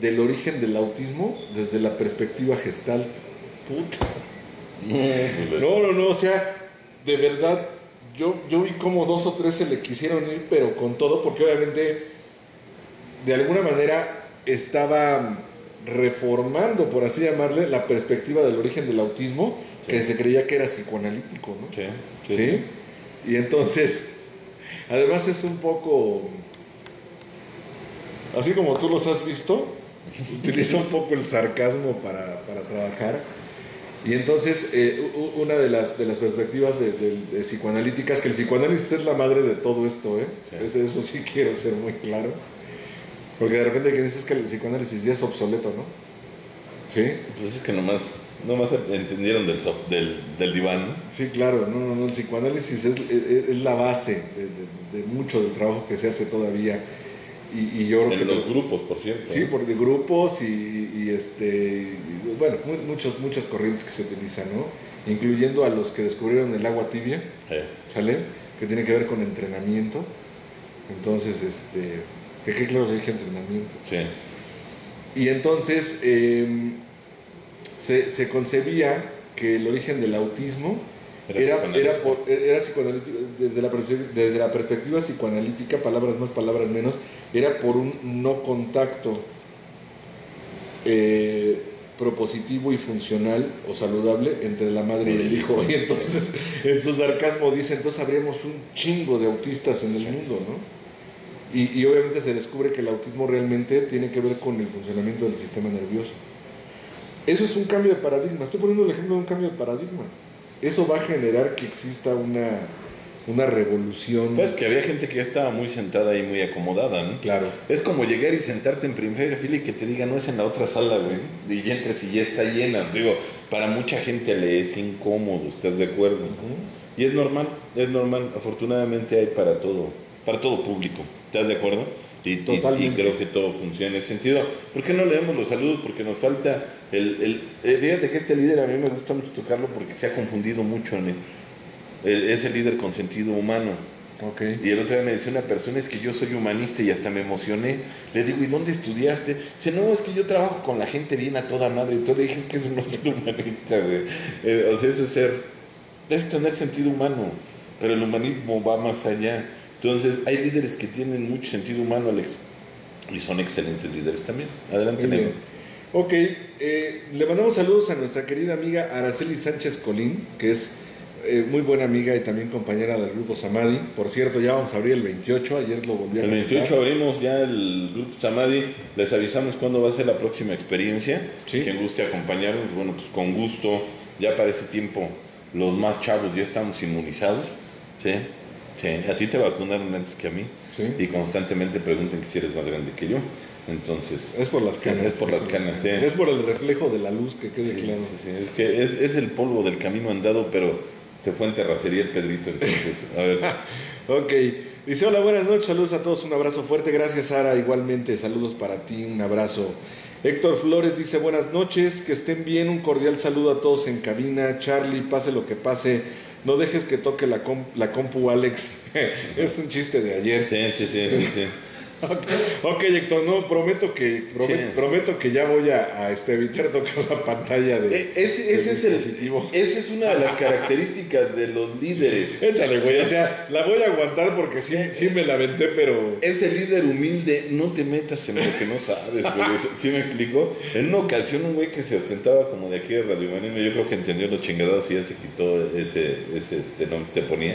del origen del autismo desde la perspectiva gestalt. Puta. No, no, no, o sea, de verdad, yo, yo vi como dos o tres se le quisieron ir, pero con todo, porque obviamente, de alguna manera, estaba reformando, por así llamarle, la perspectiva del origen del autismo, sí. que se creía que era psicoanalítico, ¿no? Sí. ¿Sí? ¿Sí? Y entonces, además es un poco... Así como tú los has visto, utiliza un poco el sarcasmo para, para trabajar. Y entonces, eh, una de las, de las perspectivas de, de, de psicoanalíticas, que el psicoanálisis es la madre de todo esto, ¿eh? Sí. Eso sí quiero ser muy claro. Porque de repente quien dices que el psicoanálisis ya es obsoleto, ¿no? Sí. Pues es que nomás, nomás entendieron del, soft, del, del diván, ¿no? Sí, claro. No, no, no. El psicoanálisis es, es, es la base de, de, de mucho del trabajo que se hace todavía. Y, y yo creo en que los grupos, por cierto. Sí, por de grupos y, y este y, bueno, muy, muchos, muchas corrientes que se utilizan, ¿no? Incluyendo a los que descubrieron el agua tibia, sí. ¿sale? Que tiene que ver con entrenamiento. Entonces, este, que, que claro que dije entrenamiento. Sí. Y entonces eh, se, se concebía que el origen del autismo Era, era, era psicoanalítica, desde la, desde la perspectiva psicoanalítica, palabras más, palabras menos, era por un no contacto eh, propositivo y funcional o saludable entre la madre y el hijo. Y entonces, en su sarcasmo dice, entonces habríamos un chingo de autistas en el mundo, ¿no? Y, y obviamente se descubre que el autismo realmente tiene que ver con el funcionamiento del sistema nervioso. Eso es un cambio de paradigma. Estoy poniendo el ejemplo de un cambio de paradigma. Eso va a generar que exista una, una revolución. Pues que había gente que ya estaba muy sentada y muy acomodada, ¿no? Claro. Es como llegar y sentarte en primera fila y que te digan, no, es en la otra sala, güey. Y ya entres y ya está llena. Digo, para mucha gente le es incómodo, ¿estás de acuerdo? Uh-huh. Y es normal, es normal. Afortunadamente hay para todo, para todo público, ¿estás de acuerdo? Y, y, y creo que todo funciona en ese sentido. ¿Por qué no leemos los saludos? Porque nos falta el, el, fíjate que este líder a mí me gusta mucho tocarlo porque se ha confundido mucho en él. El, es el líder con sentido humano, okay. Y el otro día me decía una persona, es que yo soy humanista, y hasta me emocioné. Le digo, ¿y dónde estudiaste? Dice, no, es que yo trabajo con la gente bien a toda madre. Y tú le dije, es que eso no es ser humanista, güey. eh, O sea, eso es ser, es tener sentido humano. Pero el humanismo va más allá. Entonces, hay líderes que tienen mucho sentido humano, Alex, y son excelentes líderes también. Adelante, Leo. Ok, eh, le mandamos saludos a nuestra querida amiga Araceli Sánchez Colín, que es eh, muy buena amiga y también compañera del grupo Samadhi. Por cierto, ya vamos a abrir el veintiocho, ayer lo volví a comentar. El veintiocho abrimos ya el grupo Samadhi, les avisamos cuándo va a ser la próxima experiencia. ¿Sí? Quien guste acompañarnos, bueno, pues con gusto. Ya para ese tiempo, los más chavos ya estamos inmunizados, ¿sí? Sí, a ti te vacunaron antes que a mí, ¿sí? Y constantemente preguntan que si eres más grande que yo. Entonces es por las canas, es por las canas, sí. Es por el reflejo de la luz, que quede sí, claro. Sí, sí. Es que es, es el polvo del camino andado, pero se fue en terracería el Pedrito, entonces. A ver. Ok. Dice, hola, buenas noches, saludos a todos, un abrazo fuerte, gracias Sara, igualmente, saludos para ti, un abrazo. Héctor Flores dice, buenas noches, que estén bien, un cordial saludo a todos en cabina. Charlie, pase lo que pase, no dejes que toque la, comp- la compu, Alex. Es un chiste de ayer. Sí, sí, sí, sí, sí. Ok, Héctor, no, prometo que promet, sí. prometo que ya voy a, a este, evitar tocar la pantalla de... E- ese, ese es el, esa es una de las características de los líderes. Échale, güey, o sea, la voy a aguantar porque sí, sí me la aventé, pero... Ese líder humilde, no te metas en lo que no sabes, güey. ¿Sí me explico? En una ocasión, un güey que se ostentaba como de aquí de Radio Humanismo, yo creo que entendió los chingados y ya se quitó ese, ese este, nombre que se ponía.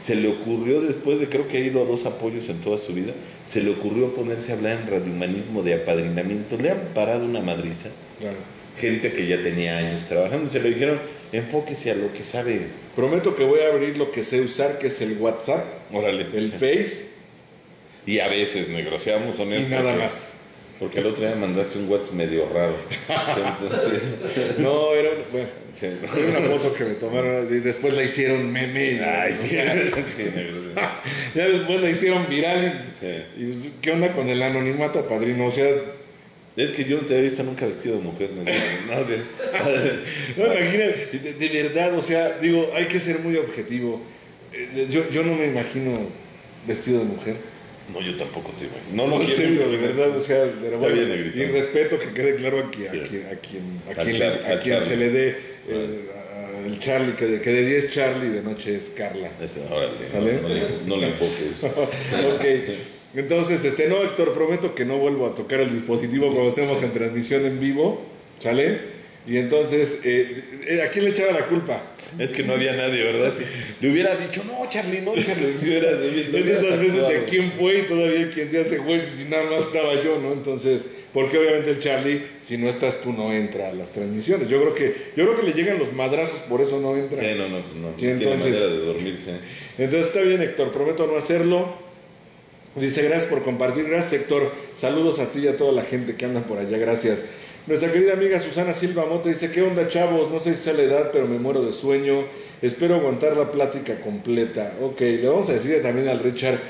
Se le ocurrió, después de creo que ha ido a dos apoyos en toda su vida, se le ocurrió ponerse a hablar en Radio Humanismo de apadrinamiento. Le han parado una madriza, claro. Gente que ya tenía años trabajando, se le dijeron, enfóquese a lo que sabe. Prometo que voy a abrir lo que sé usar, que es el WhatsApp, órale, el Face. Y a veces, negro, seamos honestos. Y nada más. Porque el otro día mandaste un WhatsApp medio raro. Entonces, no, era, bueno, sí, no, era una foto que me tomaron y después la hicieron meme. Ay, sí, ya, sí, ya después la hicieron viral. Y, sí. y, ¿qué onda con el anonimato, padrino? O sea, es que yo no te he visto nunca vestido de mujer. No, no, no, no, no imagínate, de, de verdad, o sea, digo, hay que ser muy objetivo. Yo, yo no me imagino vestido de mujer. No, yo tampoco te imagino. No, no, no quiero. Serio, de verdad, o sea, pero bueno, y respeto que quede claro aquí, sí. a quien, a quien, a quien, a quien, a quien se le dé el, a, el Charlie, que de, que de día es Charlie, de noche es Carla. Ese, órale, ¿sale? No, no, le, no le enfoques. Ok, entonces, este, no, Héctor, prometo que no vuelvo a tocar el dispositivo cuando estemos en transmisión en vivo, ¿sale? Y entonces, eh, ¿a quién le echaba la culpa? Es que no había nadie, ¿verdad? Sí. Le hubiera dicho, no, Charlie, no, Charlie. Si hubiera, no es de esas veces de quién fue y todavía quién se hace güey, si nada más estaba yo, ¿no? Entonces, porque obviamente el Charlie, si no estás tú, no entra a las transmisiones. Yo creo que yo creo que le llegan los madrazos, por eso no entra. Eh, no, no, pues no. Sí, entonces, tiene manera de dormirse. Entonces, está bien, Héctor, prometo no hacerlo. Dice, gracias por compartir. Gracias, Héctor. Saludos a ti y a toda la gente que anda por allá. Gracias. Nuestra querida amiga Susana Silva Mota dice, ¿qué onda, chavos? No sé si sea la edad, pero me muero de sueño. Espero aguantar la plática completa. Ok, le vamos a decir también al Richard.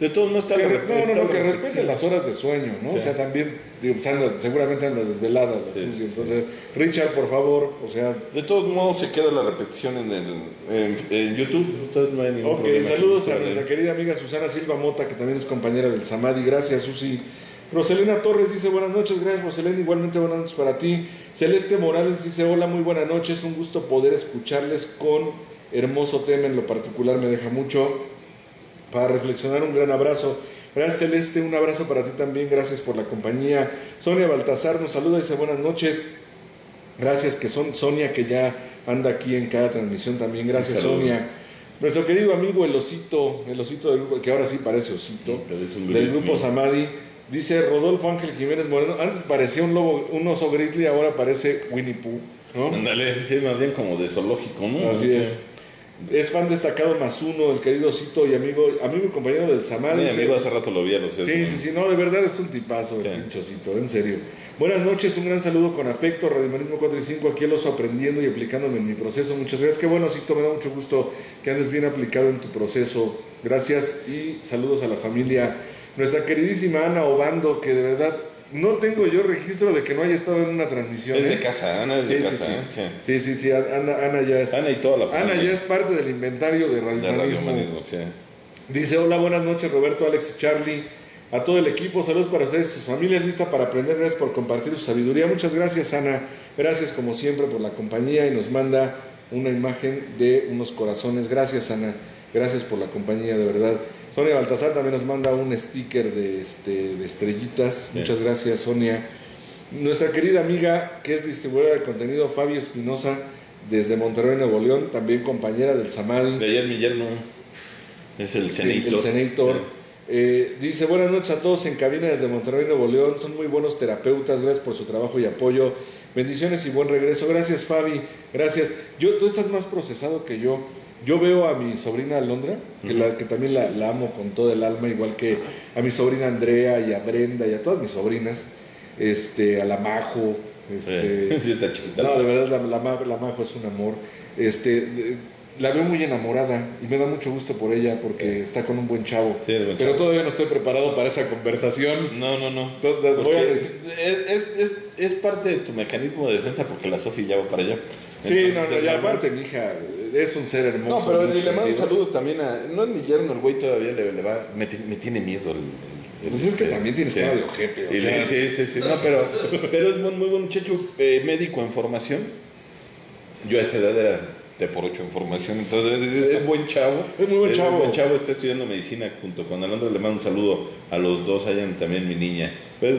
De todos no está... Que, re, no, no, no, que respete sí. las horas de sueño, ¿no? Sí. O sea, también, digo, pues anda, seguramente anda desvelada. Sí, sí, entonces, sí. Richard, por favor, o sea... De todos modos se queda la repetición en, el, en, en YouTube. Entonces no hay ningún okay, problema. Ok, saludos a nuestra querida amiga Susana Silva Mota, que también es compañera del Samadhi. Gracias, Susi. Roselina Torres dice, buenas noches, gracias Roselina, igualmente buenas noches para ti. Celeste Morales dice, hola, muy buenas noches, un gusto poder escucharles con hermoso tema, en lo particular me deja mucho para reflexionar, un gran abrazo. Gracias Celeste, un abrazo para ti también, gracias por la compañía. Sonia Baltasar nos saluda, dice buenas noches, gracias, que son Sonia que ya anda aquí en cada transmisión también, gracias Salud. Sonia. Nuestro querido amigo el osito, el osito del grupo, que ahora sí parece osito, sí, del grupo Samadhi. Dice Rodolfo Ángel Jiménez Moreno, antes parecía un lobo, un oso grizzly, ahora parece Winnie Pooh, ¿no? Ándale, sí, más bien como de zoológico, ¿no? Así no es. Sé. Es fan destacado más uno, el querido Cito y amigo, amigo y compañero del Samadhi. Mi amigo hace rato lo vi a los Sí, sí, sí, no, de verdad es un tipazo el pinchocito, en serio. Buenas noches, un gran saludo con afecto, Radio Humanismo cuatro y cinco, aquí el oso aprendiendo y aplicándome en mi proceso. Muchas gracias, qué bueno Cito, me da mucho gusto que andes bien aplicado en tu proceso. Gracias y saludos a la familia. Nuestra queridísima Ana Obando, que de verdad no tengo yo registro de que no haya estado en una transmisión. Es ¿eh? de casa, Ana es de sí, casa. Sí, ¿eh? sí, sí, sí, sí Ana, Ana ya es. Ana y toda la familia. Ana ya es parte del inventario de Radio Humanismo. Sí. Dice, hola, buenas noches Roberto, Alex y Charlie, a todo el equipo, saludos para ustedes, sus familias, lista para aprender, gracias por compartir su sabiduría. Muchas gracias Ana, gracias como siempre por la compañía y nos manda una imagen de unos corazones. Gracias Ana, gracias por la compañía, de verdad. Sonia Baltasar también nos manda un sticker de, este, de estrellitas. Bien. Muchas gracias, Sonia. Nuestra querida amiga, que es distribuidora de contenido, Fabi Espinosa, desde Monterrey, Nuevo León, también compañera del Samadhi. De ayer mi yerno, es el Senator. El Senator. Sí. Eh, dice, buenas noches a todos en cabina desde Monterrey, Nuevo León. Son muy buenos terapeutas, gracias por su trabajo y apoyo. Bendiciones y buen regreso. Gracias, Fabi. Gracias. Yo, tú estás más procesado que yo. Yo veo a mi sobrina Alondra, que, uh-huh. la, que también la, la amo con todo el alma, igual que a mi sobrina Andrea y a Brenda y a todas mis sobrinas, este, a la Majo, este, sí, está chiquita, no, de verdad la, la, la Majo es un amor, este, la veo muy enamorada y me da mucho gusto por ella porque está con un buen chavo, sí, buen pero chavo. Todavía no estoy preparado para esa conversación. No, no, no. Entonces, voy a... es, es, es, es parte de tu mecanismo de defensa porque la Sofi ya va para allá. Sí, entonces, no, no, y aparte mi hija es un ser hermoso. No, pero le mando un saludo también a... No es mi yerno, el güey todavía le, le va... Me, me tiene miedo el... el pues es que el, también tienes cara de ojete, o el, sea... Sí, sí, sí. No, pero, pero es muy, muy buen muchacho, eh, médico en formación. Yo a esa edad era de por ocho en formación, entonces es, es buen chavo. Es muy buen es chavo. Es buen chavo, está estudiando medicina junto con Alejandro. Le mando un saludo a los dos, hayan también mi niña.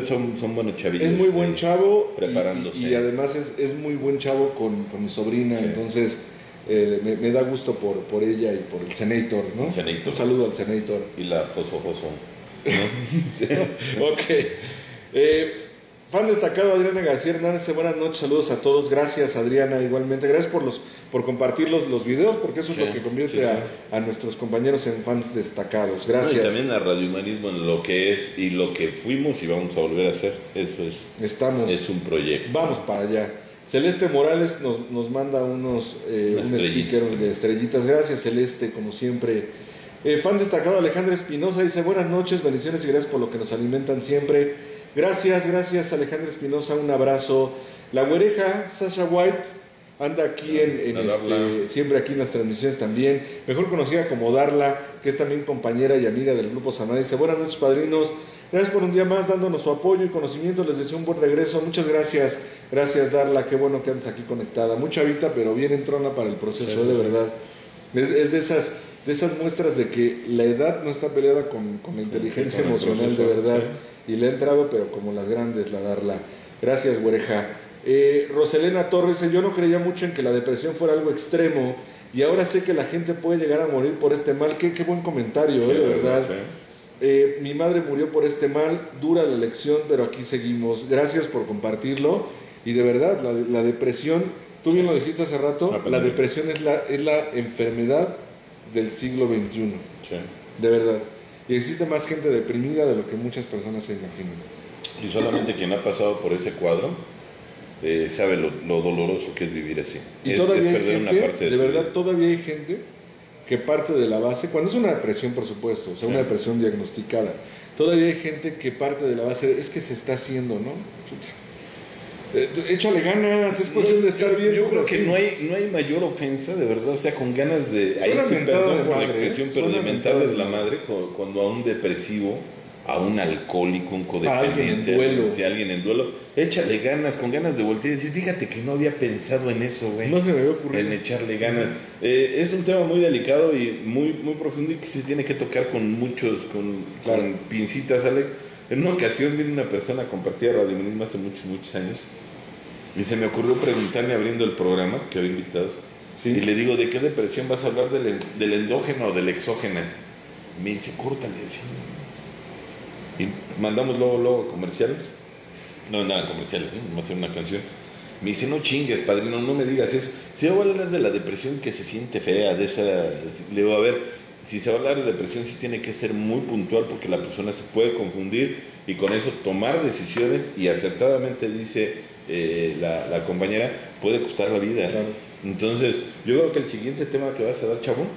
Son, son buenos chavillos. Es muy buen chavo preparándose. Y, y además es, es muy buen chavo con, con mi sobrina, sí. Entonces eh, me, me da gusto por, por ella y por el Senator, ¿no? Senator. Un saludo al Senator. Y la Fosfofoso, ¿no? Ok. Eh, Fan destacado Adriana García Hernández, buenas noches, saludos a todos. Gracias, Adriana, igualmente. Gracias por los por compartir los, los videos, porque eso es sí, lo que convierte sí, sí. A, a nuestros compañeros en fans destacados. Gracias. No, y también a Radio Humanismo en lo que es y lo que fuimos y vamos a volver a hacer. Eso es. Estamos. Es un proyecto. Vamos para allá. Celeste Morales nos, nos manda unos eh, un sticker de estrellitas. Gracias, Celeste, como siempre. Eh, fan destacado Alejandra Espinosa dice, buenas noches, bendiciones y gracias por lo que nos alimentan siempre. Gracias, gracias Alejandra Espinosa, un abrazo. La güereja Sasha White anda aquí en, en este, siempre aquí en las transmisiones también, mejor conocida como Darla, que es también compañera y amiga del grupo Samadhi. Dice, buenas noches padrinos, gracias por un día más dándonos su apoyo y conocimiento, les deseo un buen regreso. Muchas gracias, gracias Darla, qué bueno que andas aquí conectada, muy chavita pero bien entrona para el proceso, sí, de sí. verdad. Es, es de esas... de esas muestras de que la edad no está peleada con, con la inteligencia con emocional proceso, de verdad, sí. Y le ha entrado pero como las grandes, la Darla. Gracias, güereja. eh, Roselina Torres dice, yo no creía mucho en que la depresión fuera algo extremo y ahora sé que la gente puede llegar a morir por este mal. Qué, qué buen comentario, sí, eh, de verdad, verdad. Sí. Eh, mi madre murió por este mal, dura la lección pero aquí seguimos. Gracias por compartirlo y de verdad, la, la depresión, tú bien lo dijiste hace rato, la, la depresión es la, es la enfermedad del siglo veintiuno, sí. De verdad, y existe más gente deprimida de lo que muchas personas se imaginan, y solamente quien ha pasado por ese cuadro eh, sabe lo, lo doloroso que es vivir así. Y es, todavía es hay gente, una parte de, de verdad, vida. Todavía hay gente que parte de la base, cuando es una depresión por supuesto, o sea, sí. Una depresión diagnosticada, todavía hay gente que parte de la base de, es que se está haciendo, ¿no? Échale ganas, es cuestión no, de estar yo, bien. Yo creo así. Que no hay, no hay mayor ofensa, de verdad, o sea, con ganas de... Ahí sí, perdón por la expresión, pero de mentarles la madre cuando a un depresivo, a un alcohólico, un codependiente, a alguien, si alguien en duelo, échale ganas, con ganas de voltear y decir, fíjate que no había pensado en eso, güey. No se me había ocurrido. En echarle ganas. Eh, es un tema muy delicado y muy, muy profundo y que se tiene que tocar con muchos, con, claro. Con pincitas, Alex. En una ocasión vino una persona a compartir Radio Humanismo hace muchos, muchos años. Y se me ocurrió preguntarle abriendo el programa, que había invitados, ¿sí? Y le digo, ¿de qué depresión vas a hablar? ¿Del, del endógeno o del exógena? Me dice, córtale, así. Y mandamos luego, luego comerciales. No, nada, comerciales, ¿no? Vamos a hacer una canción. Me dice, no chingues, padrino, no me digas eso. Si yo voy a hablar de la depresión que se siente fea, de esa... Le digo, a ver, si se va a hablar de depresión, sí tiene que ser muy puntual porque la persona se puede confundir y con eso tomar decisiones y acertadamente dice... Eh, la, la compañera puede costar la vida, claro. Entonces yo creo que el siguiente tema que vas a dar, chavo,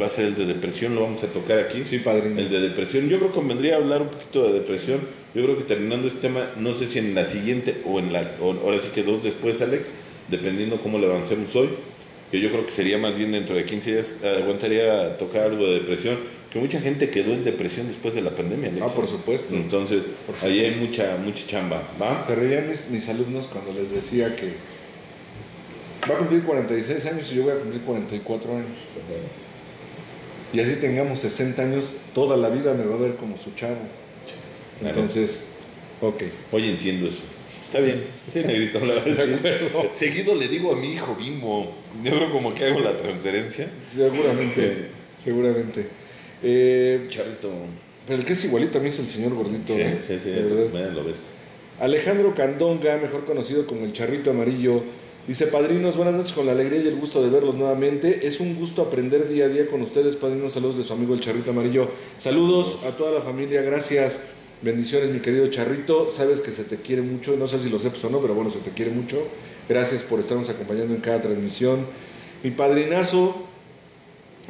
va a ser el de depresión. Lo vamos a tocar aquí, sí, padrino. El de depresión, yo creo que convendría hablar un poquito de depresión. Yo creo que terminando este tema, no sé si en la siguiente o en la o, ahora sí que dos después, Alex, dependiendo cómo le avancemos hoy, que yo creo que sería más bien dentro de quince días, aguantaría tocar algo de depresión, que mucha gente quedó en depresión después de la pandemia, Alex. Ah, por supuesto. Entonces, por supuesto. Ahí hay mucha mucha chamba, ¿va? Se reían mis, mis alumnos cuando les decía que va a cumplir cuarenta y seis años y yo voy a cumplir cuarenta y cuatro años. Ajá. Y así tengamos sesenta años, toda la vida me va a ver como su chavo. Entonces, ok. Hoy entiendo eso. Está bien, sí, negrito, la verdad. De acuerdo. Seguido le digo a mi hijo Bimbo, yo creo como que hago la transferencia. Seguramente, sí. Seguramente. Eh, Charito. Pero el que es igualito a mí es el señor gordito, sí, ¿no? Sí, sí, bueno, lo ves. Alejandro Candonga, mejor conocido como el Charrito Amarillo, dice, padrinos, buenas noches, con la alegría y el gusto de verlos nuevamente. Es un gusto aprender día a día con ustedes, padrinos. Saludos de su amigo el Charrito Amarillo. Saludos, Saludos. a toda la familia, gracias. Bendiciones, mi querido Charrito. Sabes que se te quiere mucho, no sé si lo sepas o no, pero bueno, se te quiere mucho. Gracias por estarnos acompañando en cada transmisión. Mi padrinazo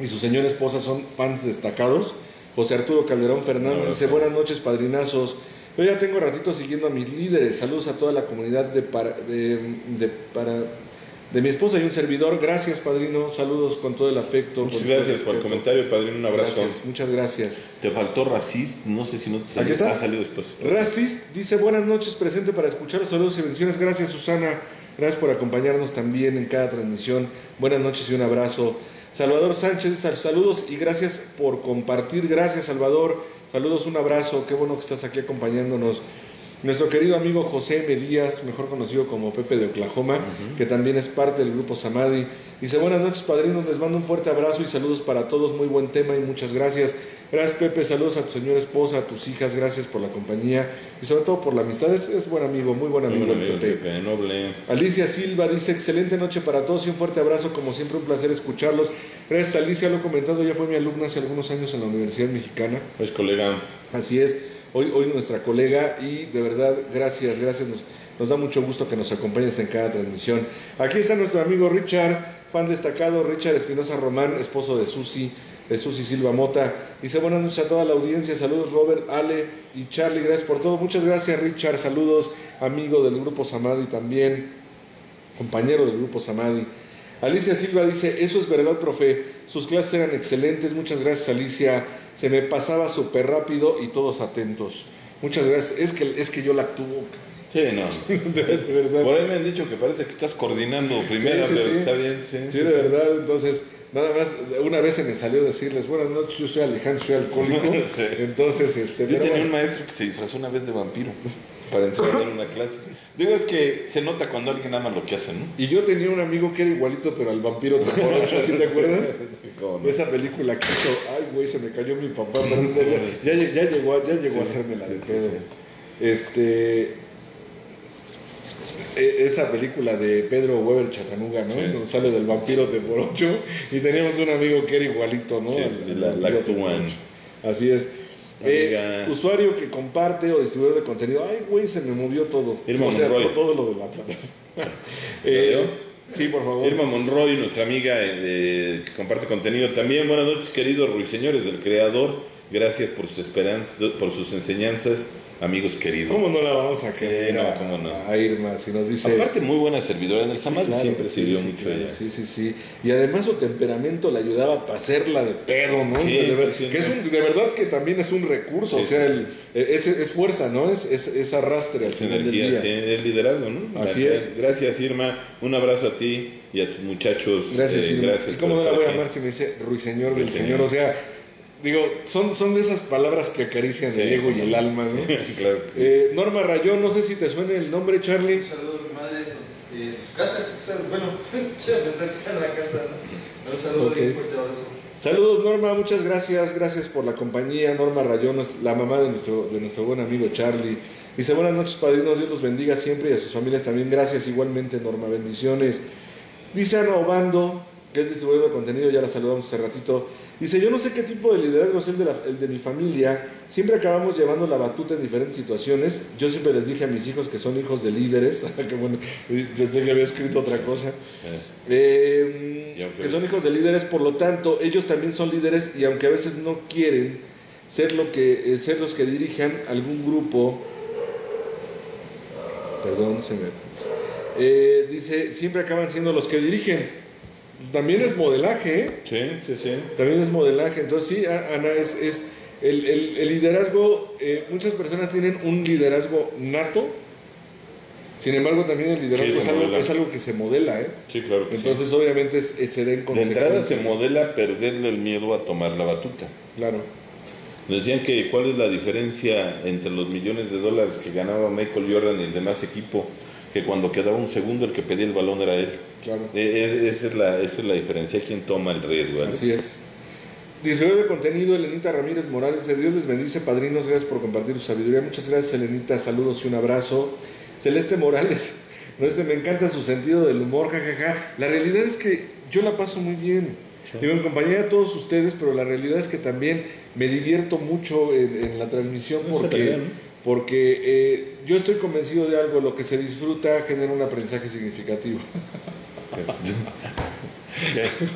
y su señora esposa son fans destacados. José Arturo Calderón Fernández dice, buenas noches padrinazos, yo ya tengo ratito siguiendo a mis líderes, saludos a toda la comunidad de para, de, de, para, de mi esposa y un servidor. Gracias padrino, saludos con todo el afecto. Muchas gracias por el comentario padrino, un abrazo. Gracias, muchas gracias. Te faltó Racist, no sé si no te salió, ha salido después. Racist dice, buenas noches, presente para escuchar, saludos y bendiciones. Gracias Susana, gracias por acompañarnos también en cada transmisión, buenas noches y un abrazo. Salvador Sánchez, saludos y gracias por compartir. Gracias Salvador, saludos, un abrazo, qué bueno que estás aquí acompañándonos. Nuestro querido amigo José Melías, mejor conocido como Pepe de Oklahoma, uh-huh. que también es parte del grupo Samadhi, dice, buenas noches padrinos, les mando un fuerte abrazo y saludos para todos, muy buen tema y muchas gracias. Gracias, Pepe, saludos a tu señora esposa, a tus hijas, gracias por la compañía y sobre todo por la amistad. Es, es buen amigo, muy buen amigo, muy amigo Pepe. Pepe noble. Alicia Silva dice, excelente noche para todos y un fuerte abrazo, como siempre un placer escucharlos. Gracias, Alicia, lo he comentado, ya fue mi alumna hace algunos años en la Universidad Mexicana. Pues colega. Así es, hoy, hoy nuestra colega y de verdad, gracias, gracias, nos, nos da mucho gusto que nos acompañes en cada transmisión. Aquí está nuestro amigo Richard, fan destacado, Richard Espinosa Román, esposo de Susi, de Susi Silva Mota. Dice, buenas noches a toda la audiencia, saludos Robert, Ale y Charlie, gracias por todo. Muchas gracias, Richard, saludos, amigo del Grupo Samadhi también, compañero del Grupo Samadhi. Alicia Silva dice, eso es verdad, profe, sus clases eran excelentes, muchas gracias, Alicia, se me pasaba súper rápido y todos atentos. Muchas gracias, es que, es que yo la actúo. Sí, no. De, de verdad. Por ahí me han dicho que parece que estás coordinando primero, sí, sí, pero sí. Está bien. Sí, sí, sí, de verdad. Entonces, nada más, una vez se me salió decirles, buenas noches, yo soy Alejandro, soy alcohólico. Sí. Entonces, este... Yo tenía bueno. un maestro que se disfrazó una vez de vampiro para entrar en una clase. Digo, es que se nota cuando alguien ama lo que hace, ¿no? Y yo tenía un amigo que era igualito, pero al vampiro tomó ocho, ¿sí te acuerdas? No? Esa película que hizo, ay, güey, se me cayó mi papá. ya, ya, ya llegó, ya llegó sí, a hacerme la sí, de sí, pedo. Sí. Este... Esa película de Pedro Weber Chatanuga, ¿no? Sí. Donde sale del vampiro de por ocho. Y teníamos un amigo que era igualito, ¿no? Sí, al, la, la actual. Así es. Eh, usuario que comparte o distribuidor de contenido. Ay, güey, se me movió todo. Irma o sea, Monroy. Todo lo de la plataforma. eh, sí, por favor. Irma Monroy, nuestra amiga eh, que comparte contenido también. Buenas noches, queridos ruiseñores del creador. Gracias por sus esperanzas, por sus enseñanzas. Amigos queridos. ¿Cómo no la vamos a querer? Sí, no, ¿cómo no? A Irma, si nos dice... Aparte, muy buena servidora en el Samadhi, sí, claro, siempre sí, sirvió sí, mucho claro, ella. Sí, sí, sí. Y además su temperamento la ayudaba para hacerla de pedo, ¿no? Sí, de, ver... sí, sí, que es un... de verdad que también es un recurso, sí, o sea, sí. el... es, es fuerza, ¿no? Es, es, es arrastre al es final energía, del día. Sí, es liderazgo, ¿no? Así gracias, es. Gracias, Irma. Un abrazo a ti y a tus muchachos. Gracias, eh, Irma. Gracias. ¿Y cómo no la voy a llamar si me dice ruiseñor del señor? O sea... Digo, son, son de esas palabras que acarician sí, el ego y el alma, ¿no? Sí, claro. Eh, Norma Rayón, no sé si te suena el nombre, Charlie. Un saludo a mi madre en eh, su casa. Bueno, quiero pensar que está en la casa. ¿No? Un saludo okay. y un fuerte abrazo. Saludos, Norma, muchas gracias. Gracias por la compañía. Norma Rayón, la mamá de nuestro, de nuestro buen amigo Charlie. Dice, buenas noches, padrinos. Dios los bendiga siempre y a sus familias también. Gracias igualmente, Norma. Bendiciones. Dice Ana Obando, que es distribuidor de contenido, ya la saludamos hace ratito. Dice, yo no sé qué tipo de liderazgo es el de, la, el de mi familia, siempre acabamos llevando la batuta en diferentes situaciones, yo siempre les dije a mis hijos que son hijos de líderes, que bueno, pensé que había escrito otra cosa, eh, que son hijos de líderes, por lo tanto, ellos también son líderes y aunque a veces no quieren ser, lo que, eh, ser los que dirijan algún grupo, perdón, se me... Eh, dice, siempre acaban siendo los que dirigen. También es modelaje, ¿eh? Sí, sí, sí. También es modelaje. Entonces, sí, Ana, es, es el, el, el liderazgo. Eh, muchas personas tienen un liderazgo nato. Sin embargo, también el liderazgo sí, es, algo, es algo que se modela, ¿eh? Sí, claro. Que entonces, sí. obviamente, es, es, se den consecuencias. De entrada se modela perderle el miedo a tomar la batuta. Claro. Decían que cuál es la diferencia entre los millones de dólares que ganaba Michael Jordan y el demás equipo. Que cuando quedaba un segundo el que pedía el balón era él. Claro. Eh, esa, es la, esa es la diferencia, quien toma el riesgo. ¿Vale? Así es. Distribuidor de contenido, Elenita Ramírez Morales. Dios les bendice, padrinos. Gracias por compartir su sabiduría. Muchas gracias, Elenita. Saludos y un abrazo. Celeste Morales. No es de, me encanta su sentido del humor, jajaja. La realidad es que yo la paso muy bien. Digo, en compañía de todos ustedes, pero la realidad es que también me divierto mucho en, en la transmisión porque, porque eh, yo estoy convencido de algo, lo que se disfruta genera un aprendizaje significativo.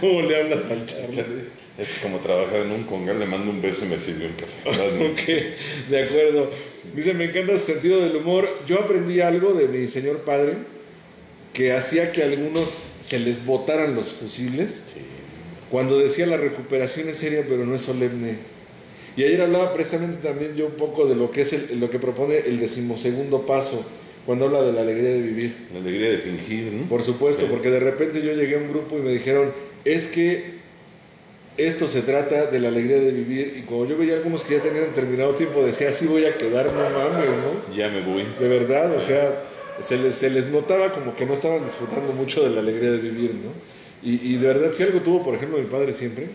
¿Cómo le hablas al Charlie? Es como trabajar en un congal, le mando un beso y me sirve un café. Okay, de acuerdo. Dice, me encanta su sentido del humor. Yo aprendí algo de mi señor padre que hacía que a algunos se les botaran los fusibles. Sí. Cuando decía la recuperación es seria pero no es solemne. Y ayer hablaba precisamente también yo un poco de lo que es el, lo que propone el decimosegundo paso, cuando habla de la alegría de vivir. La alegría de fingir, ¿no? Por supuesto, sí. Porque de repente yo llegué a un grupo y me dijeron, es que esto se trata de la alegría de vivir. Y como yo veía algunos que ya tenían determinado tiempo, decía, así voy a quedar, no mames, ¿no? Ya me voy. De verdad, o sea, se les, se les notaba como que no estaban disfrutando mucho de la alegría de vivir, ¿no? Y, y de verdad, si algo tuvo, por ejemplo, mi padre siempre,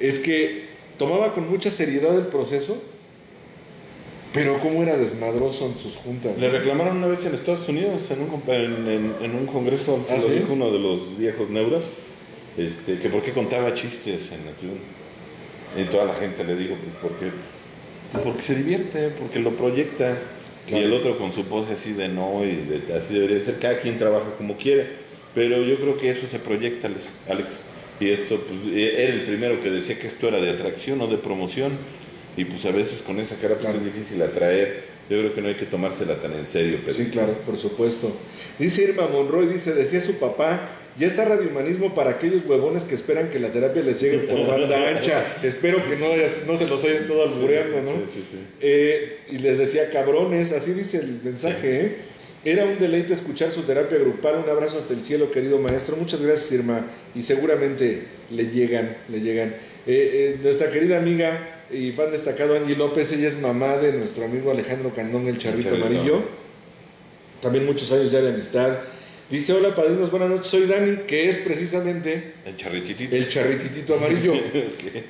es que tomaba con mucha seriedad el proceso, pero cómo era desmadroso en sus juntas. Le reclamaron una vez en Estados Unidos, en un, en, en, en un congreso, se ¿Ah, lo sí? dijo uno de los viejos neuras, este, que por qué contaba chistes en la tribuna. Y toda la gente le dijo, pues porque, porque se divierte, porque lo proyecta. Claro. Y el otro con su pose así de no, y de, así debería ser, cada quien trabaja como quiere. Pero yo creo que eso se proyecta, Alex. Y esto, pues, era el primero que decía que esto era de atracción o de promoción. Y pues a veces con esa cara pues, claro. es difícil atraer. Yo creo que no hay que tomársela tan en serio. Pero... Sí, claro, por supuesto. Dice Irma Monroy, dice, decía su papá, ya está Radio Humanismo para aquellos huevones que esperan que la terapia les llegue por banda ancha. Espero que no, hayas, no se los hayas todo albureando, ¿no? Sí, sí, sí. Eh, y les decía, cabrones, así dice el mensaje, ¿eh? Era un deleite escuchar su terapia grupal. Un abrazo hasta el cielo, querido maestro. Muchas gracias, Irma. Y seguramente le llegan, le llegan. Eh, eh, nuestra querida amiga... y fan destacado Angie López, ella es mamá de nuestro amigo Alejandro Candón, el charrito, el charrito amarillo, también muchos años ya de amistad. Dice, hola padrinos, buenas noches, soy Dani, que es precisamente el charrititito, el charrititito amarillo. Okay.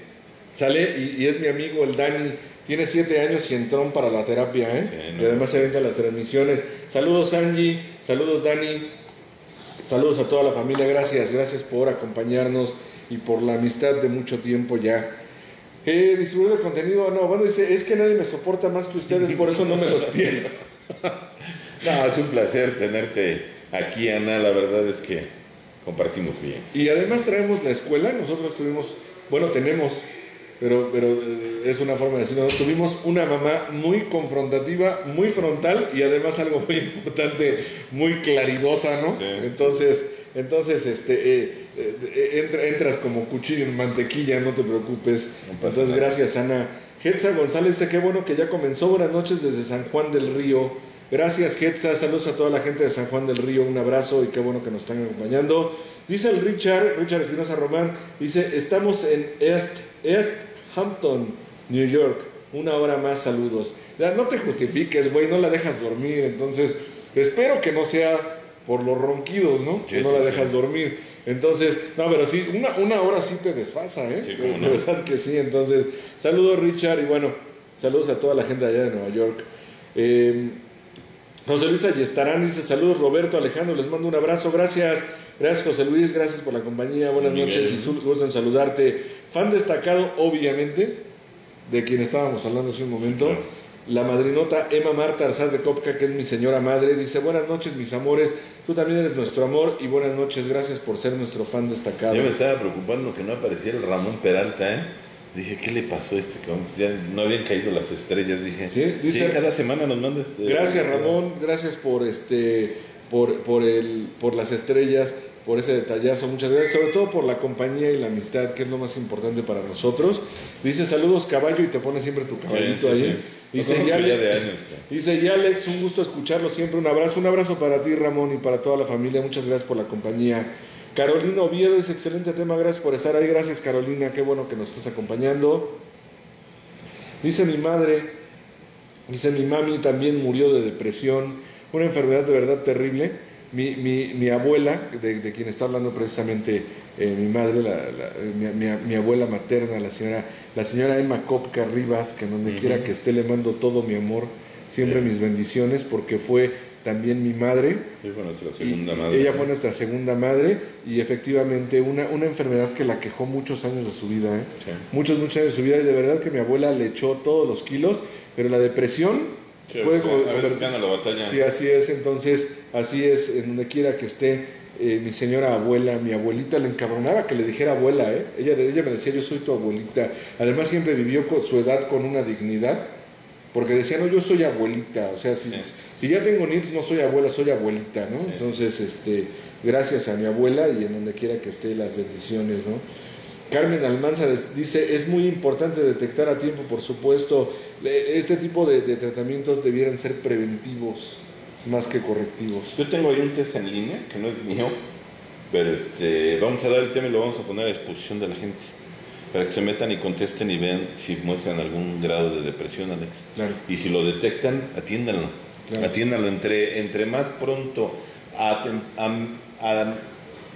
Sale y, y es mi amigo el Dani, tiene siete años y entró para la terapia, ¿eh? Sí, no. Y además se vende a las transmisiones. Saludos Angie, saludos Dani, saludos a toda la familia, gracias, gracias por acompañarnos y por la amistad de mucho tiempo ya. Eh, distribuidor de contenido, no, bueno, dice, es que nadie me soporta más que ustedes, por eso no me los pierdo. No, es un placer tenerte aquí, Ana, la verdad es que compartimos bien. Y además traemos la escuela, nosotros tuvimos, bueno, tenemos, pero, pero eh, es una forma de decirlo, ¿no? Tuvimos una mamá muy confrontativa, muy frontal y además algo muy importante, muy claridosa, ¿no? Sí. Entonces... Entonces, este, eh, eh, entra, entras como cuchillo en mantequilla, no te preocupes. No, entonces, gracias, Ana. Hetza González dice, qué bueno que ya comenzó. Buenas noches desde San Juan del Río. Gracias, Hetza. Saludos a toda la gente de San Juan del Río. Un abrazo y qué bueno que nos están acompañando. Dice el Richard, Richard Espinosa Román, dice, estamos en East, East Hampton, New York. Una hora más, saludos. Ya, no te justifiques, güey, no la dejas dormir. Entonces, espero que no sea... por los ronquidos, ¿no? Sí, que no sí, la dejas sí. dormir. Entonces, no, pero sí, una, una hora sí te desfasa, ¿eh? Sí, de no. verdad que sí. Entonces, saludos Richard y bueno, saludos a toda la gente allá de Nueva York. Eh, José Luis Ayestarán dice, saludos Roberto, Alejandro, les mando un abrazo, gracias. Gracias José Luis, gracias por la compañía, buenas Miguel. noches y su, gusto en saludarte. Fan destacado, obviamente, de quien estábamos hablando hace un momento. Sí, claro. La madrinota Emma Marta Arzate de Copca, que es mi señora madre, dice, buenas noches mis amores, tú también eres nuestro amor y buenas noches, gracias por ser nuestro fan destacado. Yo me estaba preocupando que no apareciera el Ramón Peralta, ¿eh? Dije, ¿qué le pasó a este cabrón? Ya no habían caído las estrellas, dije. Sí, dice, sí, cada semana nos manda este... Gracias Ramón, gracias por este, por, por el, por las estrellas, por ese detallazo, muchas gracias, sobre todo por la compañía y la amistad, que es lo más importante para nosotros. Dice, saludos caballo, y te pone siempre tu caballito sí, sí, ahí. Sí. Dice, no, y Alex, de años, dice, y Alex, un gusto escucharlo siempre, un abrazo, un abrazo para ti Ramón y para toda la familia, muchas gracias por la compañía. Carolina Oviedo dice, excelente tema, gracias por estar ahí, gracias Carolina, qué bueno que nos estás acompañando. Dice mi madre, dice mi mami también murió de depresión, una enfermedad de verdad terrible. Mi, mi, mi abuela, de, de quien está hablando precisamente eh, mi madre, la, la, mi, mi, mi abuela materna, la señora, la señora Emma Copca Rivas, que donde uh-huh. quiera que esté le mando todo mi amor, siempre uh-huh. mis bendiciones, porque fue también mi madre. Ella fue nuestra segunda madre. Ella fue nuestra segunda madre y efectivamente una, una enfermedad que la quejó muchos años de su vida, ¿eh? Sí. Muchos, muchos años de su vida, y de verdad que mi abuela le echó todos los kilos, pero la depresión... Sí, puede convertirse, la batalla. Sí, así es, entonces, así es, en donde quiera que esté, eh, mi señora abuela, mi abuelita, le encabronaba que le dijera abuela, ¿eh? Ella, ella me decía, yo soy tu abuelita, además siempre vivió con su edad con una dignidad, porque decía, no, yo soy abuelita, o sea, si, sí. si ya tengo nietos, no soy abuela, soy abuelita, ¿no? Sí. Entonces, este, gracias a mi abuela y en donde quiera que esté, las bendiciones, ¿no? Carmen Almanza dice, es muy importante detectar a tiempo, por supuesto, este tipo de, de tratamientos debieran ser preventivos más que correctivos. Yo tengo ahí un test en línea, que no es mío, pero este, vamos a dar el tema y lo vamos a poner a disposición de la gente, para que se metan y contesten y vean si muestran algún grado de depresión, Alex. Claro. Y si lo detectan, atiéndanlo. Claro. Atiéndanlo, entre, entre más pronto a... a, a, a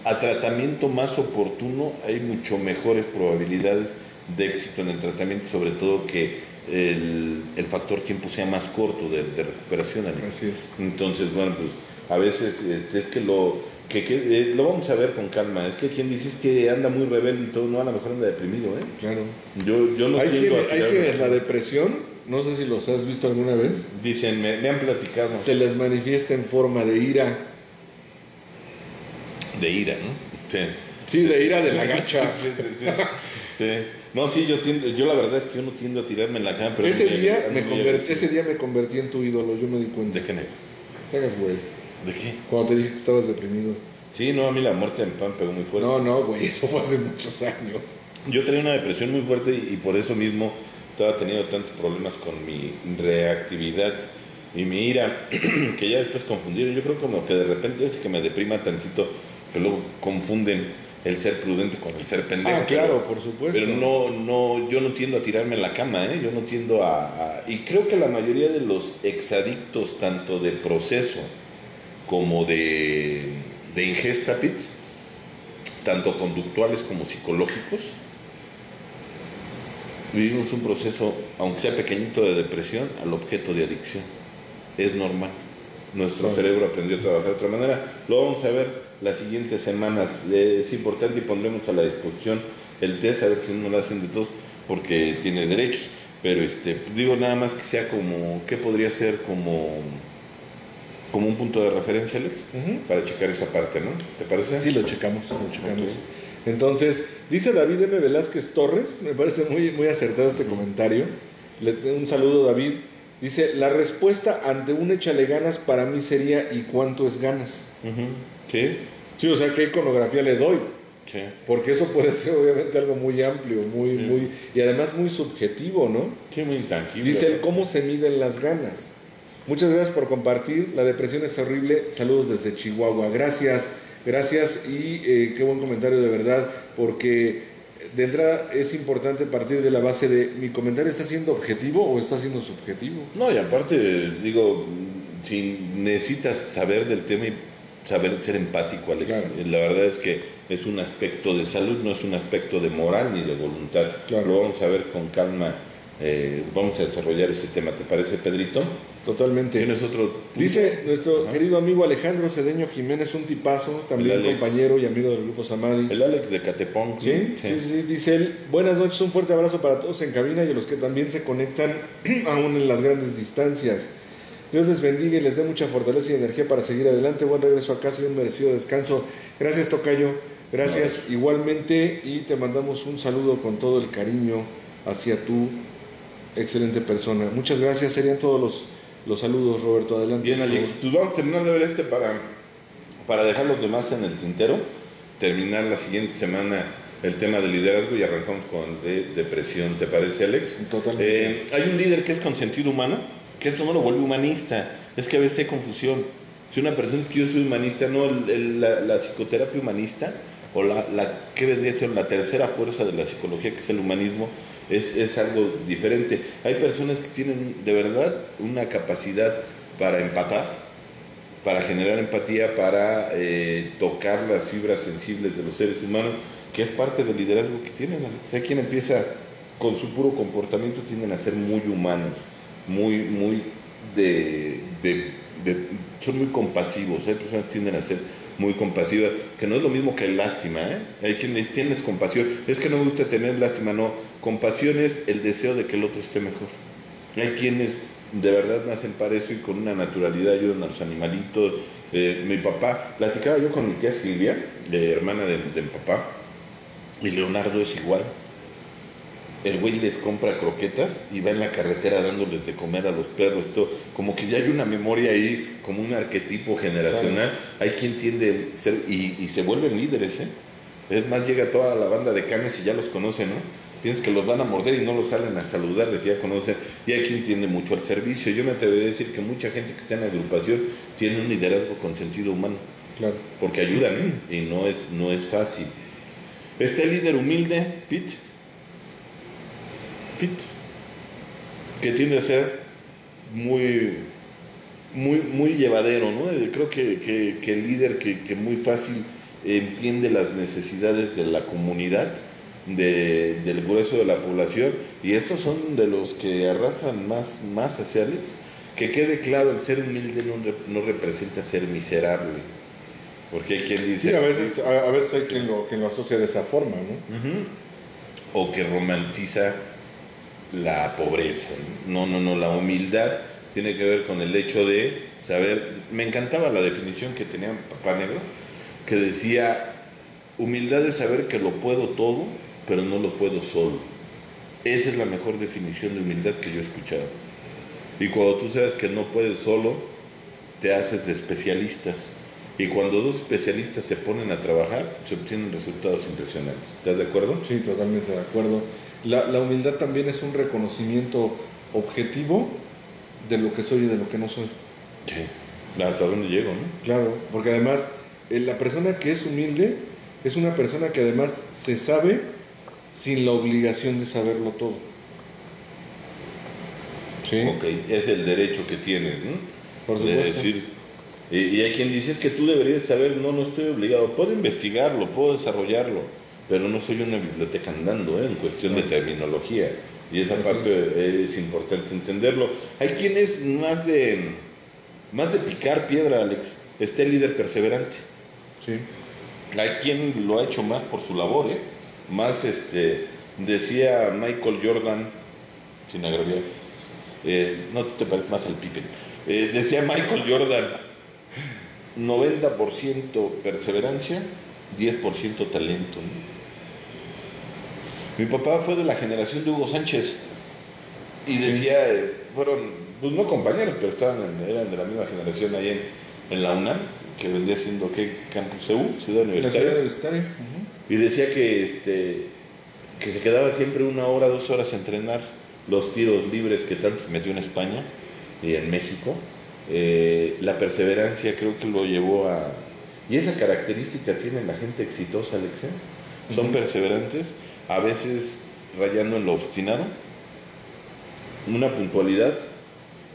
a tratamiento más oportuno, hay mucho mejores probabilidades de éxito en el tratamiento, sobre todo que el, el factor tiempo sea más corto de, de recuperación, amigo. Así es. Entonces, bueno, pues a veces este, es que lo que, que eh, lo vamos a ver con calma. Es que quien dices que anda muy rebelde y todo, no, a lo mejor anda deprimido, ¿eh? Claro. Yo, yo no entiendo. Hay que ver la depresión. No sé si los has visto alguna vez. Dicen, me, me han platicado. Se les manifiesta en forma de ira. De ira, ¿no? Sí. Sí, de ira de la gacha. Sí, sí, sí. Sí. No, sí, yo tiendo, yo la verdad es que yo no tiendo a tirarme en la cama. Pero ese, me, día me convertí, ese día me convertí en tu ídolo, yo me di cuenta. ¿De qué, negro? Te hagas, güey. ¿De qué? Cuando te dije que estabas deprimido. Sí, no, a mí la muerte en pan pegó muy fuerte. No, no, güey, eso fue hace muchos años. Yo tenía una depresión muy fuerte y, y por eso mismo estaba teniendo tantos problemas con mi reactividad y mi ira, que ya después confundieron. Yo creo como que de repente es que me deprima tantito, que luego confunden el ser prudente con el ser pendejo. Ah, claro, pero, por supuesto. Pero no, no, yo no tiendo a tirarme en la cama, ¿eh? Yo no tiendo a, a... Y creo que la mayoría de los exadictos, tanto de proceso como de, de ingesta, Pit, tanto conductuales como psicológicos, vivimos un proceso, aunque sea pequeñito, de depresión al objeto de adicción. Es normal. Nuestro cerebro aprendió a trabajar de otra manera. Lo vamos a ver las siguientes semanas. Es importante y pondremos a la disposición el test, a ver si no lo hacen de todos, porque tiene derechos. Pero este, digo nada más que sea como, ¿qué podría ser como, como un punto de referencia, Alex? Uh-huh. Para checar esa parte, ¿no? ¿Te parece? Sí, lo checamos, lo checamos. Okay. Entonces, dice David M. Velázquez Torres, me parece muy, muy acertado este comentario. Le, un saludo, David. Dice, la respuesta ante un échale ganas para mí sería, ¿y cuánto es ganas? Uh-huh. Sí. Sí, o sea, ¿qué iconografía le doy? Sí. Porque eso puede ser obviamente algo muy amplio, muy, sí. muy, y además muy subjetivo, ¿no? Sí, muy intangible. Dice él, ¿cómo se miden las ganas? Muchas gracias por compartir. La depresión es horrible. Saludos desde Chihuahua. Gracias. Gracias y eh, qué buen comentario de verdad, porque de entrada es importante partir de la base de mi comentario está siendo objetivo o está siendo subjetivo. No, y aparte, digo, si necesitas saber del tema y saber ser empático, Alex, claro. La verdad es que es un aspecto de salud, no es un aspecto de moral ni de voluntad. Claro. Lo vamos a ver con calma. Eh, vamos a desarrollar ese tema, ¿te parece, Pedrito? Totalmente. ¿Tienes otro punto? Dice nuestro Ajá. querido amigo Alejandro Cedeño Jiménez, un tipazo, también compañero y amigo del grupo Samadhi. El Alex de Catepón. ¿Sí? Sí. Sí, sí, dice él, buenas noches, un fuerte abrazo para todos en cabina y a los que también se conectan aún en las grandes distancias. Dios les bendiga y les dé mucha fortaleza y energía para seguir adelante. Buen regreso a casa y un merecido descanso. Gracias, tocayo. Gracias no, igualmente y te mandamos un saludo con todo el cariño hacia tu excelente persona. Muchas gracias. Serían todos los, los saludos, Roberto. Adelante. Bien, Alex. Pues vamos a terminar de ver este para, para dejar los demás en el tintero. Terminar la siguiente semana el tema del liderazgo y arrancamos con de, depresión. ¿Te parece, Alex? Totalmente. Eh, hay un líder que es con sentido humano, que esto no lo vuelve humanista. Es que a veces hay confusión. Si una persona es que yo soy humanista, no, el, el, la, la psicoterapia humanista o la, la que vendría a ser la tercera fuerza de la psicología, que es el humanismo, es, es algo diferente. Hay personas que tienen de verdad una capacidad para empatar, para generar empatía, para eh, tocar las fibras sensibles de los seres humanos, que es parte del liderazgo que tienen. O sea, quien empieza con su puro comportamiento tienden a ser muy humanos, muy, muy de, de, de son muy compasivos. Hay personas que tienden a ser muy compasiva, que no es lo mismo que lástima, ¿eh? Hay quienes tienen compasión, es que no me gusta tener lástima, no, compasión es el deseo de que el otro esté mejor. Hay quienes de verdad nacen para eso y con una naturalidad ayudan a los animalitos. Eh, mi papá, platicaba yo con mi tía Silvia, eh, hermana de, de mi papá, y Leonardo es igual. El güey les compra croquetas y va en la carretera dándoles de comer a los perros, todo. Como que ya hay una memoria ahí, como un arquetipo generacional. Claro. Hay quien tiende a ser, y, y se vuelven líderes, ¿eh? Es más, llega toda la banda de canes y ya los conocen, ¿no? Piensas que los van a morder y no los salen a saludar, de que ya conocen. Y hay quien tiende mucho al servicio. Yo me atrevería a decir que mucha gente que está en agrupación tiene un liderazgo con sentido humano. Claro. Porque ayudan, ¿eh? Y no es, no es fácil. Este líder humilde, Pete, que tiende a ser muy muy muy llevadero, ¿no? Creo que, que, que el líder que, que muy fácil entiende las necesidades de la comunidad de, del grueso de la población, y estos son de los que arrastran más, más hacia Alex. Que quede claro, el ser humilde no, no representa ser miserable, porque hay quien dice... Sí, a veces, a, a veces hay quien lo, quien lo asocia de esa forma, ¿no? Uh-huh. O que romantiza la pobreza. No, no, no, la humildad tiene que ver con el hecho de saber... Me encantaba la definición que tenía Papá Negro, que decía, humildad es saber que lo puedo todo, pero no lo puedo solo. Esa es la mejor definición de humildad que yo he escuchado. Y cuando tú sabes que no puedes solo, te haces de especialistas. Y cuando dos especialistas se ponen a trabajar, se obtienen resultados impresionantes. ¿Estás de acuerdo? Sí, totalmente de acuerdo. La, la humildad también es un reconocimiento objetivo de lo que soy y de lo que no soy. Sí, hasta dónde llego, ¿no? Claro, porque además, eh, la persona que es humilde es una persona que además se sabe sin la obligación de saberlo todo. Sí. Okay. Es el derecho que tienes, ¿no? Por supuesto. De decir... Y, y hay quien dice, es que tú deberías saber, no, no estoy obligado, puedo investigarlo, puedo desarrollarlo, pero no soy una biblioteca andando, ¿eh? En cuestión de terminología, y esa parte es importante entenderlo. Hay quien es más de, más de picar piedra, Alex, está el líder perseverante. Sí. Hay quien lo ha hecho más por su labor, ¿eh? Más, este, decía Michael Jordan, sin agraviar, eh, no te pareces más al Pippen, eh, decía Michael Jordan, noventa por ciento perseverancia, diez por ciento talento, ¿no? Mi papá fue de la generación de Hugo Sánchez y decía, sí. eh, fueron, pues no compañeros, pero estaban en, eran de la misma generación ahí en, en la UNAM, que vendría siendo, ¿qué? Campus C U, Ciudad Universitaria. La Ciudad Universitaria. Uh-huh. Y decía que, este, que se quedaba siempre una hora, dos horas a entrenar los tiros libres que tanto se metió en España y en México. Eh, la perseverancia creo que lo llevó a... Y esa característica tiene la gente exitosa, Alex, ¿eh? Son uh-huh. perseverantes, a veces rayando en lo obstinado, una puntualidad,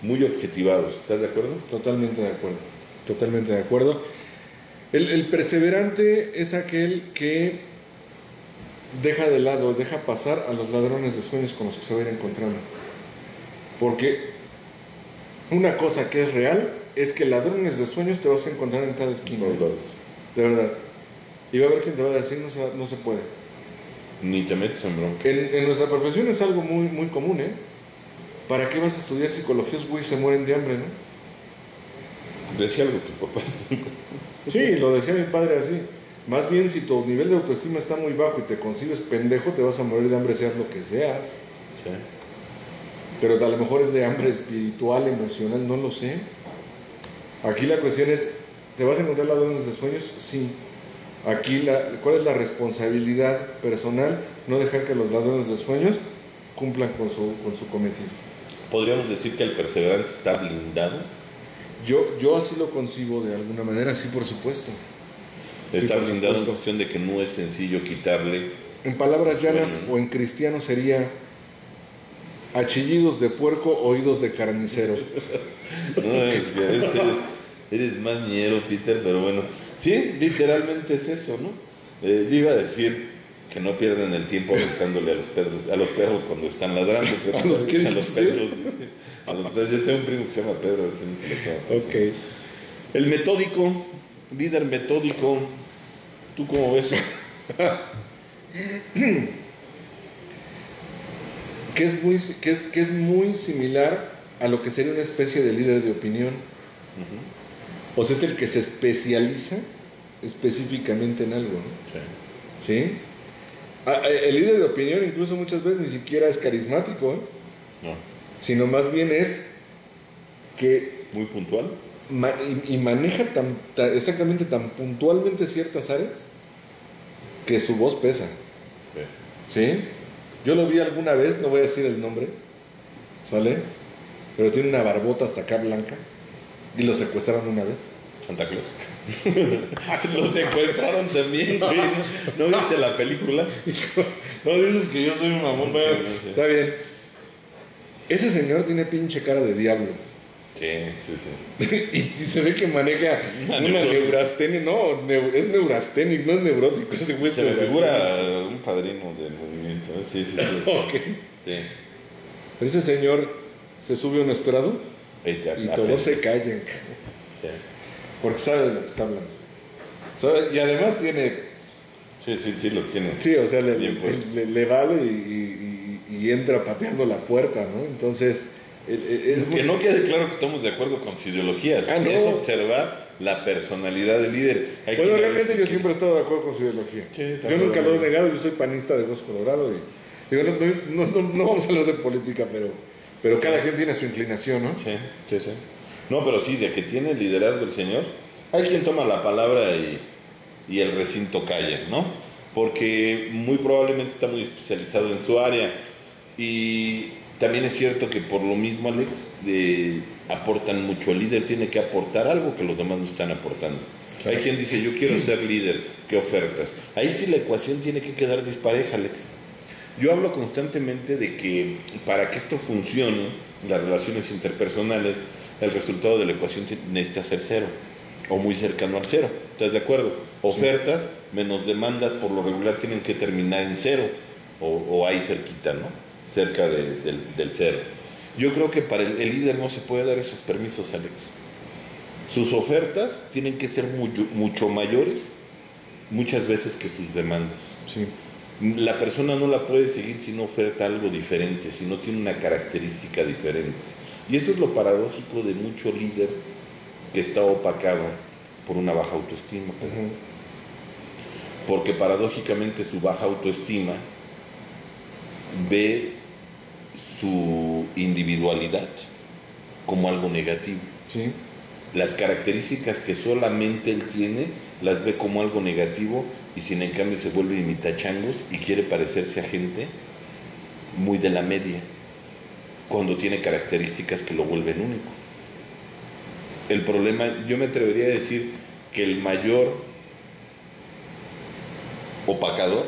muy objetivados. ¿Estás de acuerdo? Totalmente de acuerdo. Totalmente de acuerdo. El, el perseverante es aquel que deja de lado, deja pasar a los ladrones de sueños con los que se va a ir encontrando. Porque una cosa que es real es que ladrones de sueños te vas a encontrar en cada esquina. De verdad. Y va a haber quien te va a decir, no se, no se puede. Ni te metes en bronca. En, en nuestra profesión es algo muy, muy común, ¿eh? ¿Para qué vas a estudiar psicología? Los güeyes se mueren de hambre, ¿no? Decía algo tu papá. Sí, lo decía mi padre así. Más bien, si tu nivel de autoestima está muy bajo y te concibes pendejo, te vas a morir de hambre, seas lo que seas. Sí. Pero a lo mejor es de hambre espiritual, emocional, no lo sé. Aquí la cuestión es, ¿te vas a encontrar ladrones de sueños? Sí. Aquí, la, ¿cuál es la responsabilidad personal? No dejar que los ladrones de sueños cumplan con su, con su cometido. ¿Podríamos decir que el perseverante está blindado? Yo, yo así lo concibo de alguna manera, sí, por supuesto. Está sí, por blindado supuesto. En cuestión de que no es sencillo quitarle... En palabras llanas, bueno, o en cristiano sería... Achillidos de puerco, oídos de carnicero. No, es que a veces eres, eres más ñero, Peter, pero bueno. Sí, literalmente es eso, ¿no? Eh, yo iba a decir que no pierdan el tiempo aventándole a los perros, a los perros cuando están ladrando. Pero ¿a los qué? A los perros. A los perros. Yo tengo un primo que se llama Pedro, a ver si no se lo toma. Ok. El metódico, líder metódico, ¿tú cómo ves? Que es, muy, que, es, que es muy similar a lo que sería una especie de líder de opinión. Uh-huh. O sea, es el que se especializa específicamente en algo, ¿no? Sí. ¿Sí? A, el líder de opinión incluso muchas veces ni siquiera es carismático, ¿eh? No. Sino más bien es que... Muy puntual. Ma- y, y maneja tan, tan, exactamente tan puntualmente ciertas áreas que su voz pesa. ¿Sí? ¿Sí? Yo lo vi alguna vez, no voy a decir el nombre, ¿sale? Pero tiene una barbota hasta acá blanca y lo secuestraron una vez. ¿Santa Claus? Lo secuestraron también, güey. ¿No viste la película? No dices que yo soy un mamón, güey. Sí, sí. Está bien. Ese señor tiene pinche cara de diablo. Sí. sí, sí. Y se ve que maneja una, una neurastenia, no, neu, es neurasténico, no es neurótico. Se me figura un padrino del movimiento, ¿eh? Sí, sí, sí. Sí. Okay. Sí. Pero ese señor se sube a un estrado y todos se callan, sí, porque sabe de lo que está hablando. ¿Sabe? Y además tiene... Sí, sí, sí los tiene. Sí, o sea, le, bien, pues, le, le vale y, y, y entra pateando la puerta, ¿no? Entonces... Es que no quede claro que estamos de acuerdo con sus ideologías, ah, no. Es observar la personalidad del líder. Hay bueno, realmente yo que... siempre he estado de acuerdo con su ideología. Sí, yo nunca lo he negado, yo soy panista de Bosco Colorado. Y, digo, no, no, no, no vamos a hablar de política, pero, pero cada sí. quien tiene su inclinación, ¿no? Sí, sí, sí. No, pero sí, de que tiene liderazgo el señor. Hay quien toma la palabra y, y el recinto calla, ¿no? Porque muy probablemente está muy especializado en su área. Y... también es cierto que por lo mismo, Alex, de, aportan mucho. El líder tiene que aportar algo que los demás no están aportando. Claro. Hay quien dice, yo quiero ser líder, ¿qué ofertas? Ahí sí la ecuación tiene que quedar dispareja, Alex. Yo hablo constantemente de que para que esto funcione, las relaciones interpersonales, el resultado de la ecuación necesita ser cero, o muy cercano al cero. ¿Estás de acuerdo? Ofertas sí. menos demandas, por lo regular, tienen que terminar en cero, o, o ahí cerquita, ¿no? Cerca de, del, del cero. Yo creo que para el, el líder no se puede dar esos permisos, Alex. Sus ofertas tienen que ser mucho, mucho mayores muchas veces que sus demandas. Sí. La persona no la puede seguir si no oferta algo diferente, si no tiene una característica diferente. Y eso es lo paradójico de mucho líder que está opacado por una baja autoestima. Uh-huh. Porque paradójicamente su baja autoestima ve su individualidad como algo negativo. Sí. Las características que solamente él tiene las ve como algo negativo y sin en cambio se vuelve imitachangos y quiere parecerse a gente muy de la media cuando tiene características que lo vuelven único. El problema, yo me atrevería a decir que el mayor opacador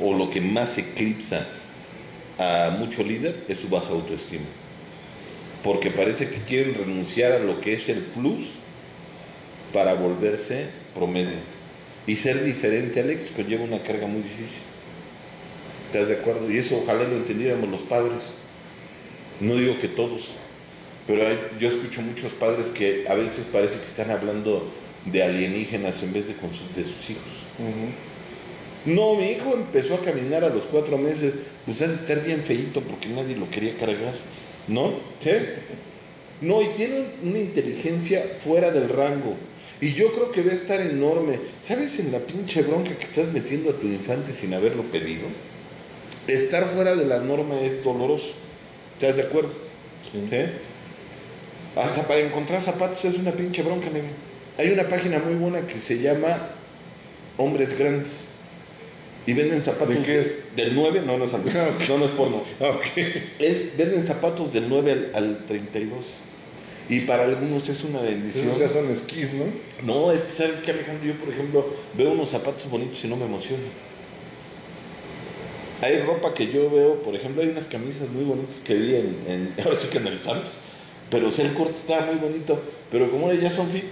o lo que más eclipsa a mucho líder es su baja autoestima, porque parece que quieren renunciar a lo que es el plus para volverse promedio, y ser diferente, Alex, conlleva una carga muy difícil. ¿Estás de acuerdo? Y eso ojalá lo entendiéramos los padres. No digo que todos, pero hay, yo escucho muchos padres que a veces parece que están hablando de alienígenas en vez de, con su, de sus hijos. Uh-huh. No, mi hijo empezó a caminar a los cuatro meses, pues ha de estar bien feíto porque nadie lo quería cargar, ¿no? ¿Sí? No, y tiene una inteligencia fuera del rango, y yo creo que va a estar enorme. ¿Sabes en la pinche bronca que estás metiendo a tu infante sin haberlo pedido? Estar fuera de la norma es doloroso, ¿estás de acuerdo? Sí. ¿Sí? Hasta para encontrar zapatos es una pinche bronca, amigo. Hay una página muy buena que se llama Hombres Grandes. Y venden zapatos... ¿De qué es? Del nueve, no, no es al nueve, ah, okay. no, no es porno. Ah, okay. Es, venden zapatos del nueve al, al treinta y dos. Y para algunos es una bendición. Esos ya son esquís, ¿no? No, es que, ¿sabes qué, Alejandro? Yo, por ejemplo, veo unos zapatos bonitos y no me emociono. Hay ropa que yo veo, por ejemplo, hay unas camisas muy bonitas que vi en... en ahora sí que en el Sams. Pero o sea, el corte está muy bonito. Pero como ya son fit...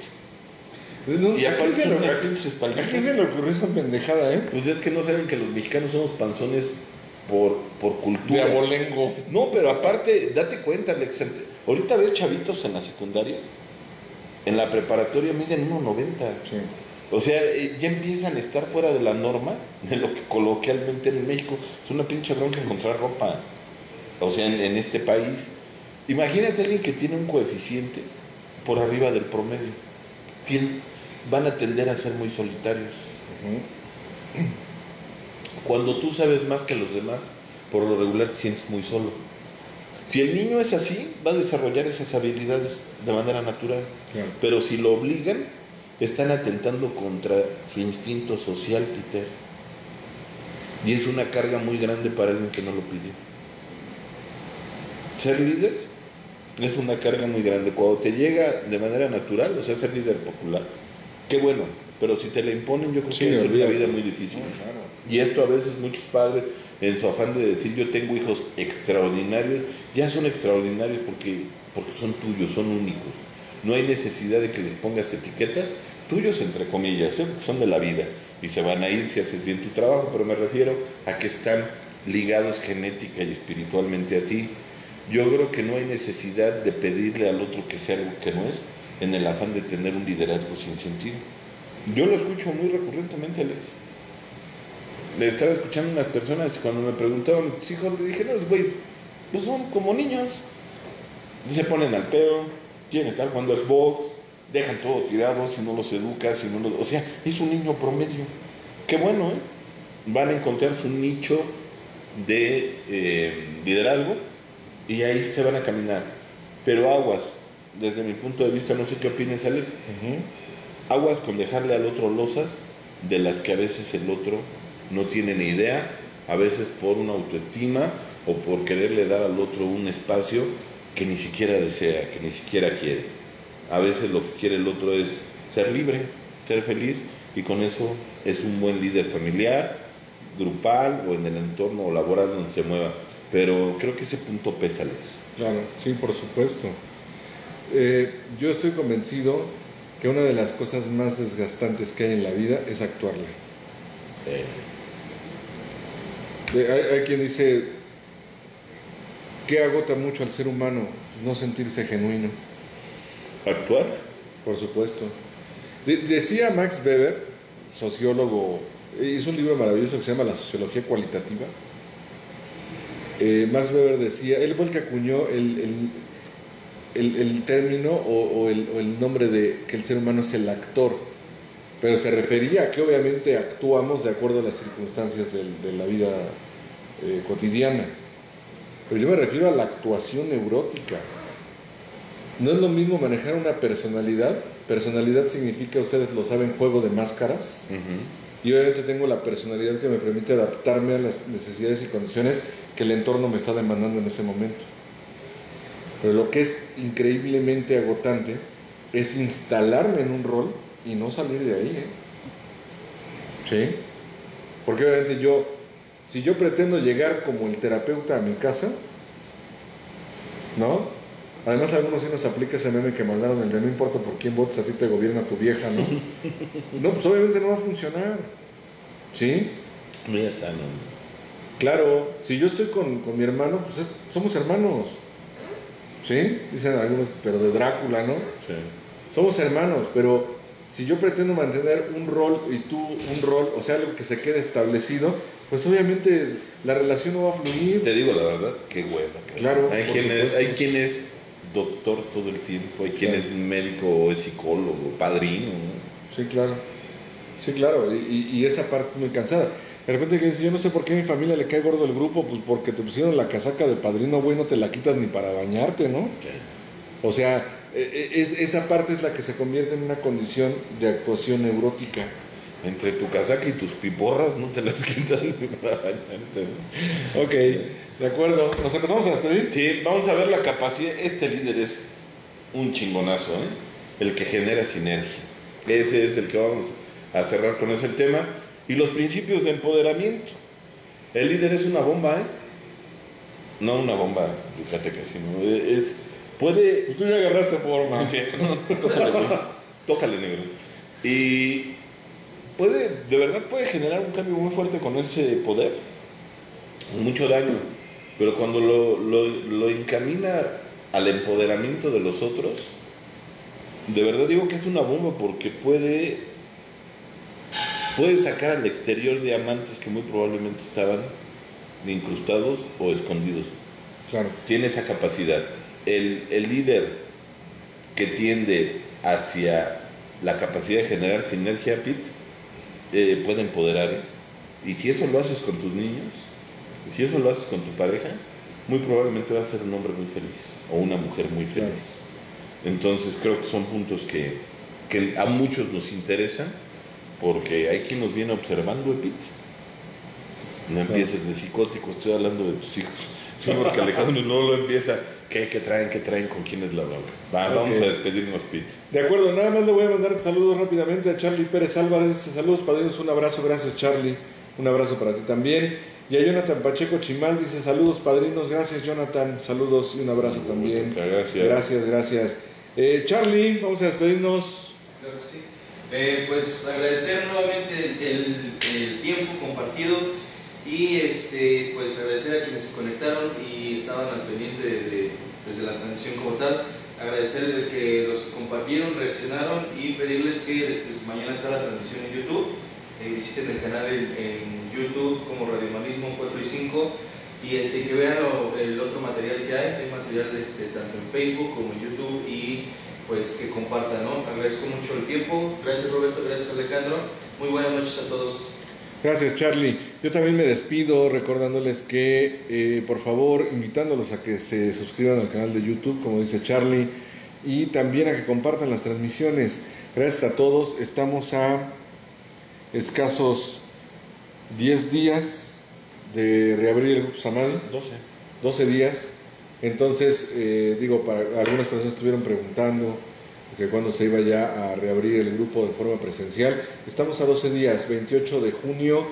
No, y aparte se, se le ocurrió esa pendejada, ¿eh? Pues es que no saben que los mexicanos somos panzones por, por cultura. De abolengo. No, pero aparte, date cuenta, Alex. Ahorita veo chavitos en la secundaria, en la preparatoria miden uno noventa. Sí. O sea, ya empiezan a estar fuera de la norma, de lo que coloquialmente en México es una pinche bronca encontrar ropa. O sea, en, en este país. Imagínate a alguien que tiene un coeficiente por arriba del promedio. Tiene... van a tender a ser muy solitarios. Uh-huh. Cuando tú sabes más que los demás, por lo regular te sientes muy solo. Si el niño es así, va a desarrollar esas habilidades de manera natural. Claro. Pero si lo obligan, están atentando contra su instinto social, Peter. Y es una carga muy grande para alguien que no lo pidió. Ser líder es una carga muy grande. Cuando te llega de manera natural, o sea, ser líder popular, qué bueno, pero si te la imponen, yo creo sí, que es una vida muy difícil. No, claro. Y esto a veces muchos padres, en su afán de decir yo tengo hijos extraordinarios, ya son extraordinarios porque porque son tuyos, son únicos. No hay necesidad de que les pongas etiquetas, tuyos entre comillas, ¿eh? Son de la vida y se van a ir si haces bien tu trabajo, pero me refiero a que están ligados genética y espiritualmente a ti. Yo creo que no hay necesidad de pedirle al otro que sea algo que no es, en el afán de tener un liderazgo sin sentido. Yo lo escucho muy recurrentemente, Alex. Le estaba escuchando a unas personas y cuando me preguntaban tus hijos, le dije, no, güey, pues son como niños. Se ponen al pedo, quieren estar jugando a Xbox, dejan todo tirado si no los educas, si no los... O sea, es un niño promedio. Qué bueno, ¿eh? Van a encontrar su nicho de eh, liderazgo y ahí se van a caminar. Pero aguas, desde mi punto de vista, no sé qué opinas, Alex, uh-huh. aguas con dejarle al otro losas de las que a veces el otro no tiene ni idea, a veces por una autoestima o por quererle dar al otro un espacio que ni siquiera desea, que ni siquiera quiere. A veces lo que quiere el otro es ser libre, ser feliz, y con eso es un buen líder familiar, grupal o en el entorno laboral donde se mueva. Pero creo que ese punto pesa, Alex. Claro, sí, por supuesto. Eh, yo estoy convencido que una de las cosas más desgastantes que hay en la vida es actuarle. Eh. Eh, hay, hay quien dice que agota mucho al ser humano no sentirse genuino. ¿Actuar? Por supuesto. De- decía Max Weber, sociólogo, hizo un libro maravilloso que se llama La Sociología Cualitativa. Eh, Max Weber decía, él fue el que acuñó el... el El, el término o, o, el, o el nombre de que el ser humano es el actor, pero se refería a que obviamente actuamos de acuerdo a las circunstancias de, de la vida eh, cotidiana, pero yo me refiero a la actuación neurótica. No es lo mismo manejar una personalidad. Personalidad significa, ustedes lo saben, juego de máscaras, uh-huh. y obviamente tengo la personalidad que me permite adaptarme a las necesidades y condiciones que el entorno me está demandando en ese momento. Pero lo que es increíblemente agotante es instalarme en un rol y no salir de ahí, ¿eh? ¿Sí? Porque obviamente yo, si yo pretendo llegar como el terapeuta a mi casa, ¿no? Además, a algunos sí nos aplica ese meme que mandaron, el de no importa por quién votes, a ti te gobierna tu vieja, ¿no? No, pues obviamente no va a funcionar, ¿sí? No, ya está, ¿no? Claro, si yo estoy con, con mi hermano, pues es, somos hermanos. ¿Sí? Dicen algunos, pero de Drácula, ¿no? Sí. Somos hermanos, pero si yo pretendo mantener un rol y tú un rol, o sea, algo que se quede establecido, pues obviamente la relación no va a fluir. Te digo la verdad, qué hueva. Claro. Hay quien, es, hay quien es doctor todo el tiempo, hay quien claro. es médico o es psicólogo, padrino, ¿no? Sí, claro. Sí, claro, y, y esa parte es muy cansada. De repente que dice, yo no sé por qué a mi familia le cae gordo el grupo, pues porque te pusieron la casaca de padrino, güey, no te la quitas ni para bañarte, ¿no? Okay. O sea, es, esa parte es la que se convierte en una condición de actuación neurótica. Entre tu casaca y tus piporras no te las quitas ni para bañarte, ¿no? Ok, de acuerdo. ¿Nos empezamos a despedir? Sí, vamos a ver la capacidad. Este líder es un chingonazo, ¿eh? El que genera sinergia. Ese es el que vamos a cerrar con ese tema. Y los principios de empoderamiento. El líder es una bomba, ¿eh? No una bomba yucateca, sino es... puede... Tú ya agarraste forma. Sí, no, tócale, negro. Tócale, negro. Y puede, de verdad, puede generar un cambio muy fuerte con ese poder. Mucho daño. Pero cuando lo, lo, lo encamina al empoderamiento de los otros, de verdad digo que es una bomba porque puede... puedes sacar al exterior diamantes que muy probablemente estaban incrustados o escondidos. Claro. Tiene esa capacidad. El, el líder que tiende hacia la capacidad de generar sinergia, Pete, eh, puede empoderar. ¿eh? Y si eso lo haces con tus niños, y si eso lo haces con tu pareja, muy probablemente vas a ser un hombre muy feliz o una mujer muy feliz. Claro. Entonces creo que son puntos que, que a muchos nos interesan. Porque hay quien nos viene observando, Pete. No empieces de psicótico, estoy hablando de tus hijos. Sí, porque Alejandro no lo empieza. ¿Qué, qué traen, qué traen, con quién es la bronca? Va, okay. Vamos a despedirnos, Pete. De acuerdo, nada más le voy a mandar saludos rápidamente a Charlie Pérez Álvarez. Saludos, padrinos, un abrazo, gracias Charlie. Un abrazo para ti también. Y a Jonathan Pacheco Chimal dice, saludos padrinos, gracias Jonathan, saludos y un abrazo muy también. Muchas gracias. Gracias, gracias. Eh, Charlie, vamos a despedirnos. Claro que sí. Eh, pues agradecer nuevamente el, el, el tiempo compartido y este, pues agradecer a quienes se conectaron y estaban al pendiente de, de, pues, de la transmisión como tal. Agradecer de que los compartieron, reaccionaron y pedirles que pues, mañana está la transmisión en YouTube. Eh, visiten el canal en, en YouTube como Radio Humanismo cuatro y cinco y este, que vean lo, el otro material que hay, hay material este, tanto en Facebook como en YouTube y pues que compartan, ¿no? Agradezco mucho el tiempo, gracias Roberto, gracias Alejandro, muy buenas noches a todos. Gracias Charlie, yo también me despido recordándoles que eh, por favor invitándolos a que se suscriban al canal de YouTube como dice Charlie y también a que compartan las transmisiones. Gracias a todos, estamos a escasos diez días de reabrir el grupo Samadhi, doce días, entonces eh, digo, para algunas personas estuvieron preguntando que cuando se iba ya a reabrir el grupo de forma presencial, estamos a doce días, veintiocho de junio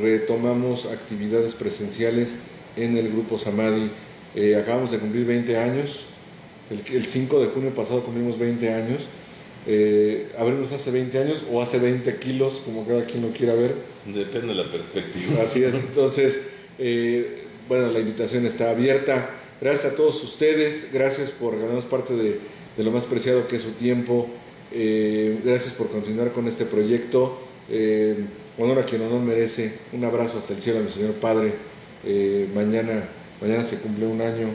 retomamos actividades presenciales en el grupo Samadhi, eh, acabamos de cumplir veinte años, el, el cinco de junio pasado cumplimos veinte años, Eh, abrimos hace veinte años o hace veinte kilos, como cada quien lo quiera ver. Depende de la perspectiva. Así es, entonces, eh, bueno, la invitación está abierta. Gracias a todos ustedes, gracias por ganarnos parte de, de lo más preciado que es su tiempo. Eh, gracias por continuar con este proyecto. Eh, honor a quien honor merece. Un abrazo hasta el cielo a mi señor padre. Eh, mañana, mañana se cumple un año,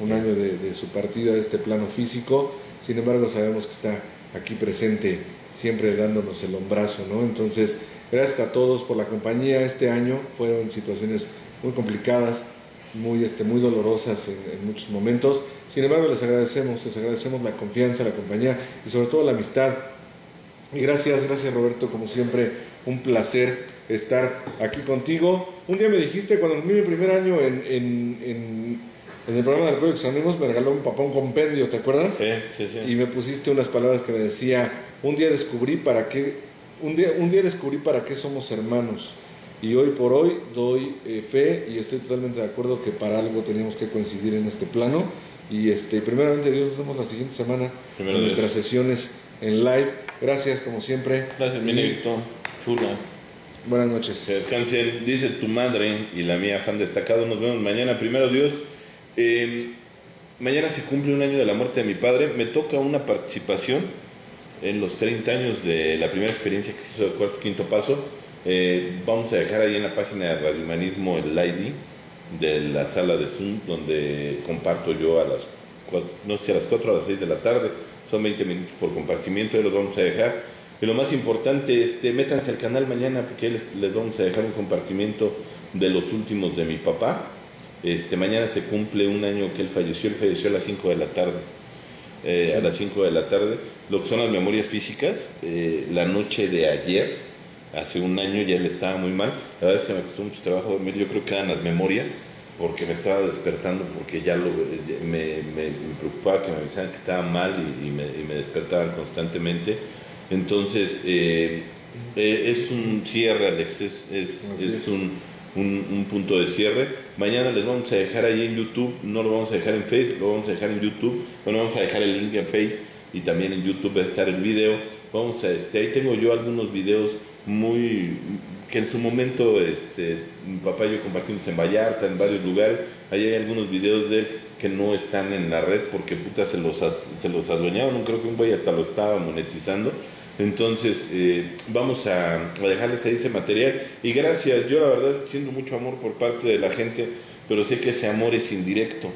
un año de, de su partida de este plano físico. Sin embargo, sabemos que está aquí presente, siempre dándonos el hombrazo, ¿no? Entonces, gracias a todos por la compañía este año, fueron situaciones muy complicadas, muy, este, muy dolorosas en, en muchos momentos, sin embargo les agradecemos, les agradecemos la confianza, la compañía y sobre todo la amistad. Y gracias, gracias Roberto, como siempre, un placer estar aquí contigo. Un día me dijiste, cuando cumplí mi primer año en, en, en En el programa del Código Anónimos me regaló un papá un compendio, ¿te acuerdas? Sí, sí, sí. Y me pusiste unas palabras que me decía, un día descubrí para qué, un día, un día descubrí para qué somos hermanos. Y hoy por hoy doy eh, fe y estoy totalmente de acuerdo que para algo teníamos que coincidir en este plano. Y este, primeramente Dios, nos vemos la siguiente semana Primero en Dios. Nuestras sesiones en live. Gracias, como siempre. Gracias, mi negrito. Chulo. Buenas noches. Se descansen, dice tu madre y la mía, fan destacado. Nos vemos mañana. Primero Dios. Eh, mañana se cumple un año de la muerte de mi padre. Me toca una participación en los treinta años de la primera experiencia que se hizo de cuarto quinto paso. Eh, vamos a dejar ahí en la página de Radio Humanismo el I D de la sala de Zoom donde comparto yo a las cuatro, no sé, a las cuatro o a las seis de la tarde. Son veinte minutos por compartimiento y los vamos a dejar. Y lo más importante, este, métanse al canal mañana porque les, les vamos a dejar un compartimiento de los últimos de mi papá. Este, mañana se cumple un año que él falleció, él falleció a las cinco de la tarde, eh, sí. A las cinco de la tarde, lo que son las memorias físicas, eh, la noche de ayer, hace un año ya él estaba muy mal, la verdad es que me costó mucho trabajo dormir, yo creo que eran las memorias, porque me estaba despertando, porque ya lo, me, me, me preocupaba que me avisaran que estaba mal y, y, me, y me despertaban constantemente, entonces eh, eh, es un cierre, Alex, es, es, es, es un... Un, un punto de cierre. Mañana les vamos a dejar ahí en YouTube, no lo vamos a dejar en Facebook, lo vamos a dejar en YouTube, bueno, vamos a dejar el link en Facebook y también en YouTube va a estar el video. Vamos a, este, ahí tengo yo algunos videos muy, que en su momento, este, mi papá y yo compartimos en Vallarta, en varios lugares, ahí hay algunos videos de él que no están en la red porque puta se los, se los adueñaron, creo que un güey hasta lo estaba monetizando. Entonces, eh, vamos a, a dejarles ahí ese material. Y gracias, yo la verdad siento mucho amor por parte de la gente, pero sé que ese amor es indirecto,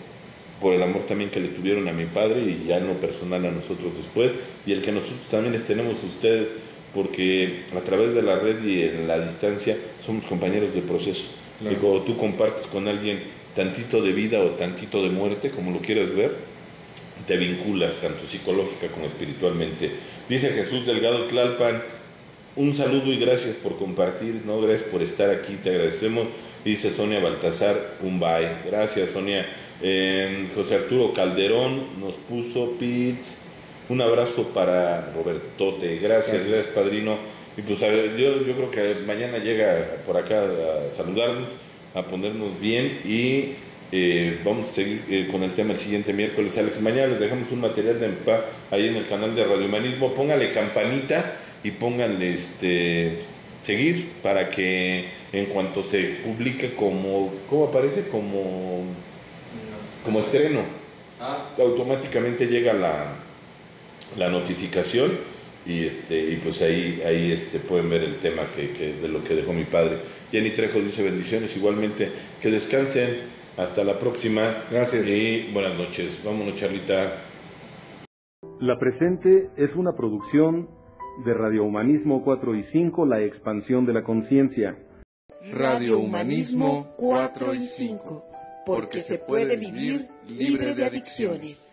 por el amor también que le tuvieron a mi padre y ya en lo personal a nosotros después, y el que nosotros también les tenemos a ustedes, porque a través de la red y en la distancia somos compañeros de proceso. Claro. Y cuando tú compartes con alguien tantito de vida o tantito de muerte, como lo quieras ver, te vinculas tanto psicológica como espiritualmente. Dice Jesús Delgado Tlalpan, un saludo y gracias por compartir, no, gracias por estar aquí, te agradecemos. Dice Sonia Baltasar, un bye, gracias Sonia. eh, José Arturo Calderón nos puso, Pit, un abrazo para Robertote, gracias, gracias, gracias padrino. Y pues a ver, yo, yo creo que mañana llega por acá a saludarnos. a ponernos bien y eh, vamos a seguir eh, con el tema el siguiente miércoles, Alex. Mañana les dejamos un material de empá ahí en el canal de Radio Humanismo. Póngale campanita y pónganle este, seguir para que en cuanto se publique como, ¿cómo aparece? Como, como estreno. Ah. Automáticamente llega la, la notificación y este y pues ahí ahí este pueden ver el tema que, que de lo que dejó mi padre. Jenny Trejo dice bendiciones igualmente, que descansen, hasta la próxima, gracias y buenas noches. Vámonos, Charlita. La presente es una producción de Radio Humanismo cuatro y cinco, la expansión de la conciencia. Radio Humanismo cuatro y cinco, porque se puede vivir libre de adicciones.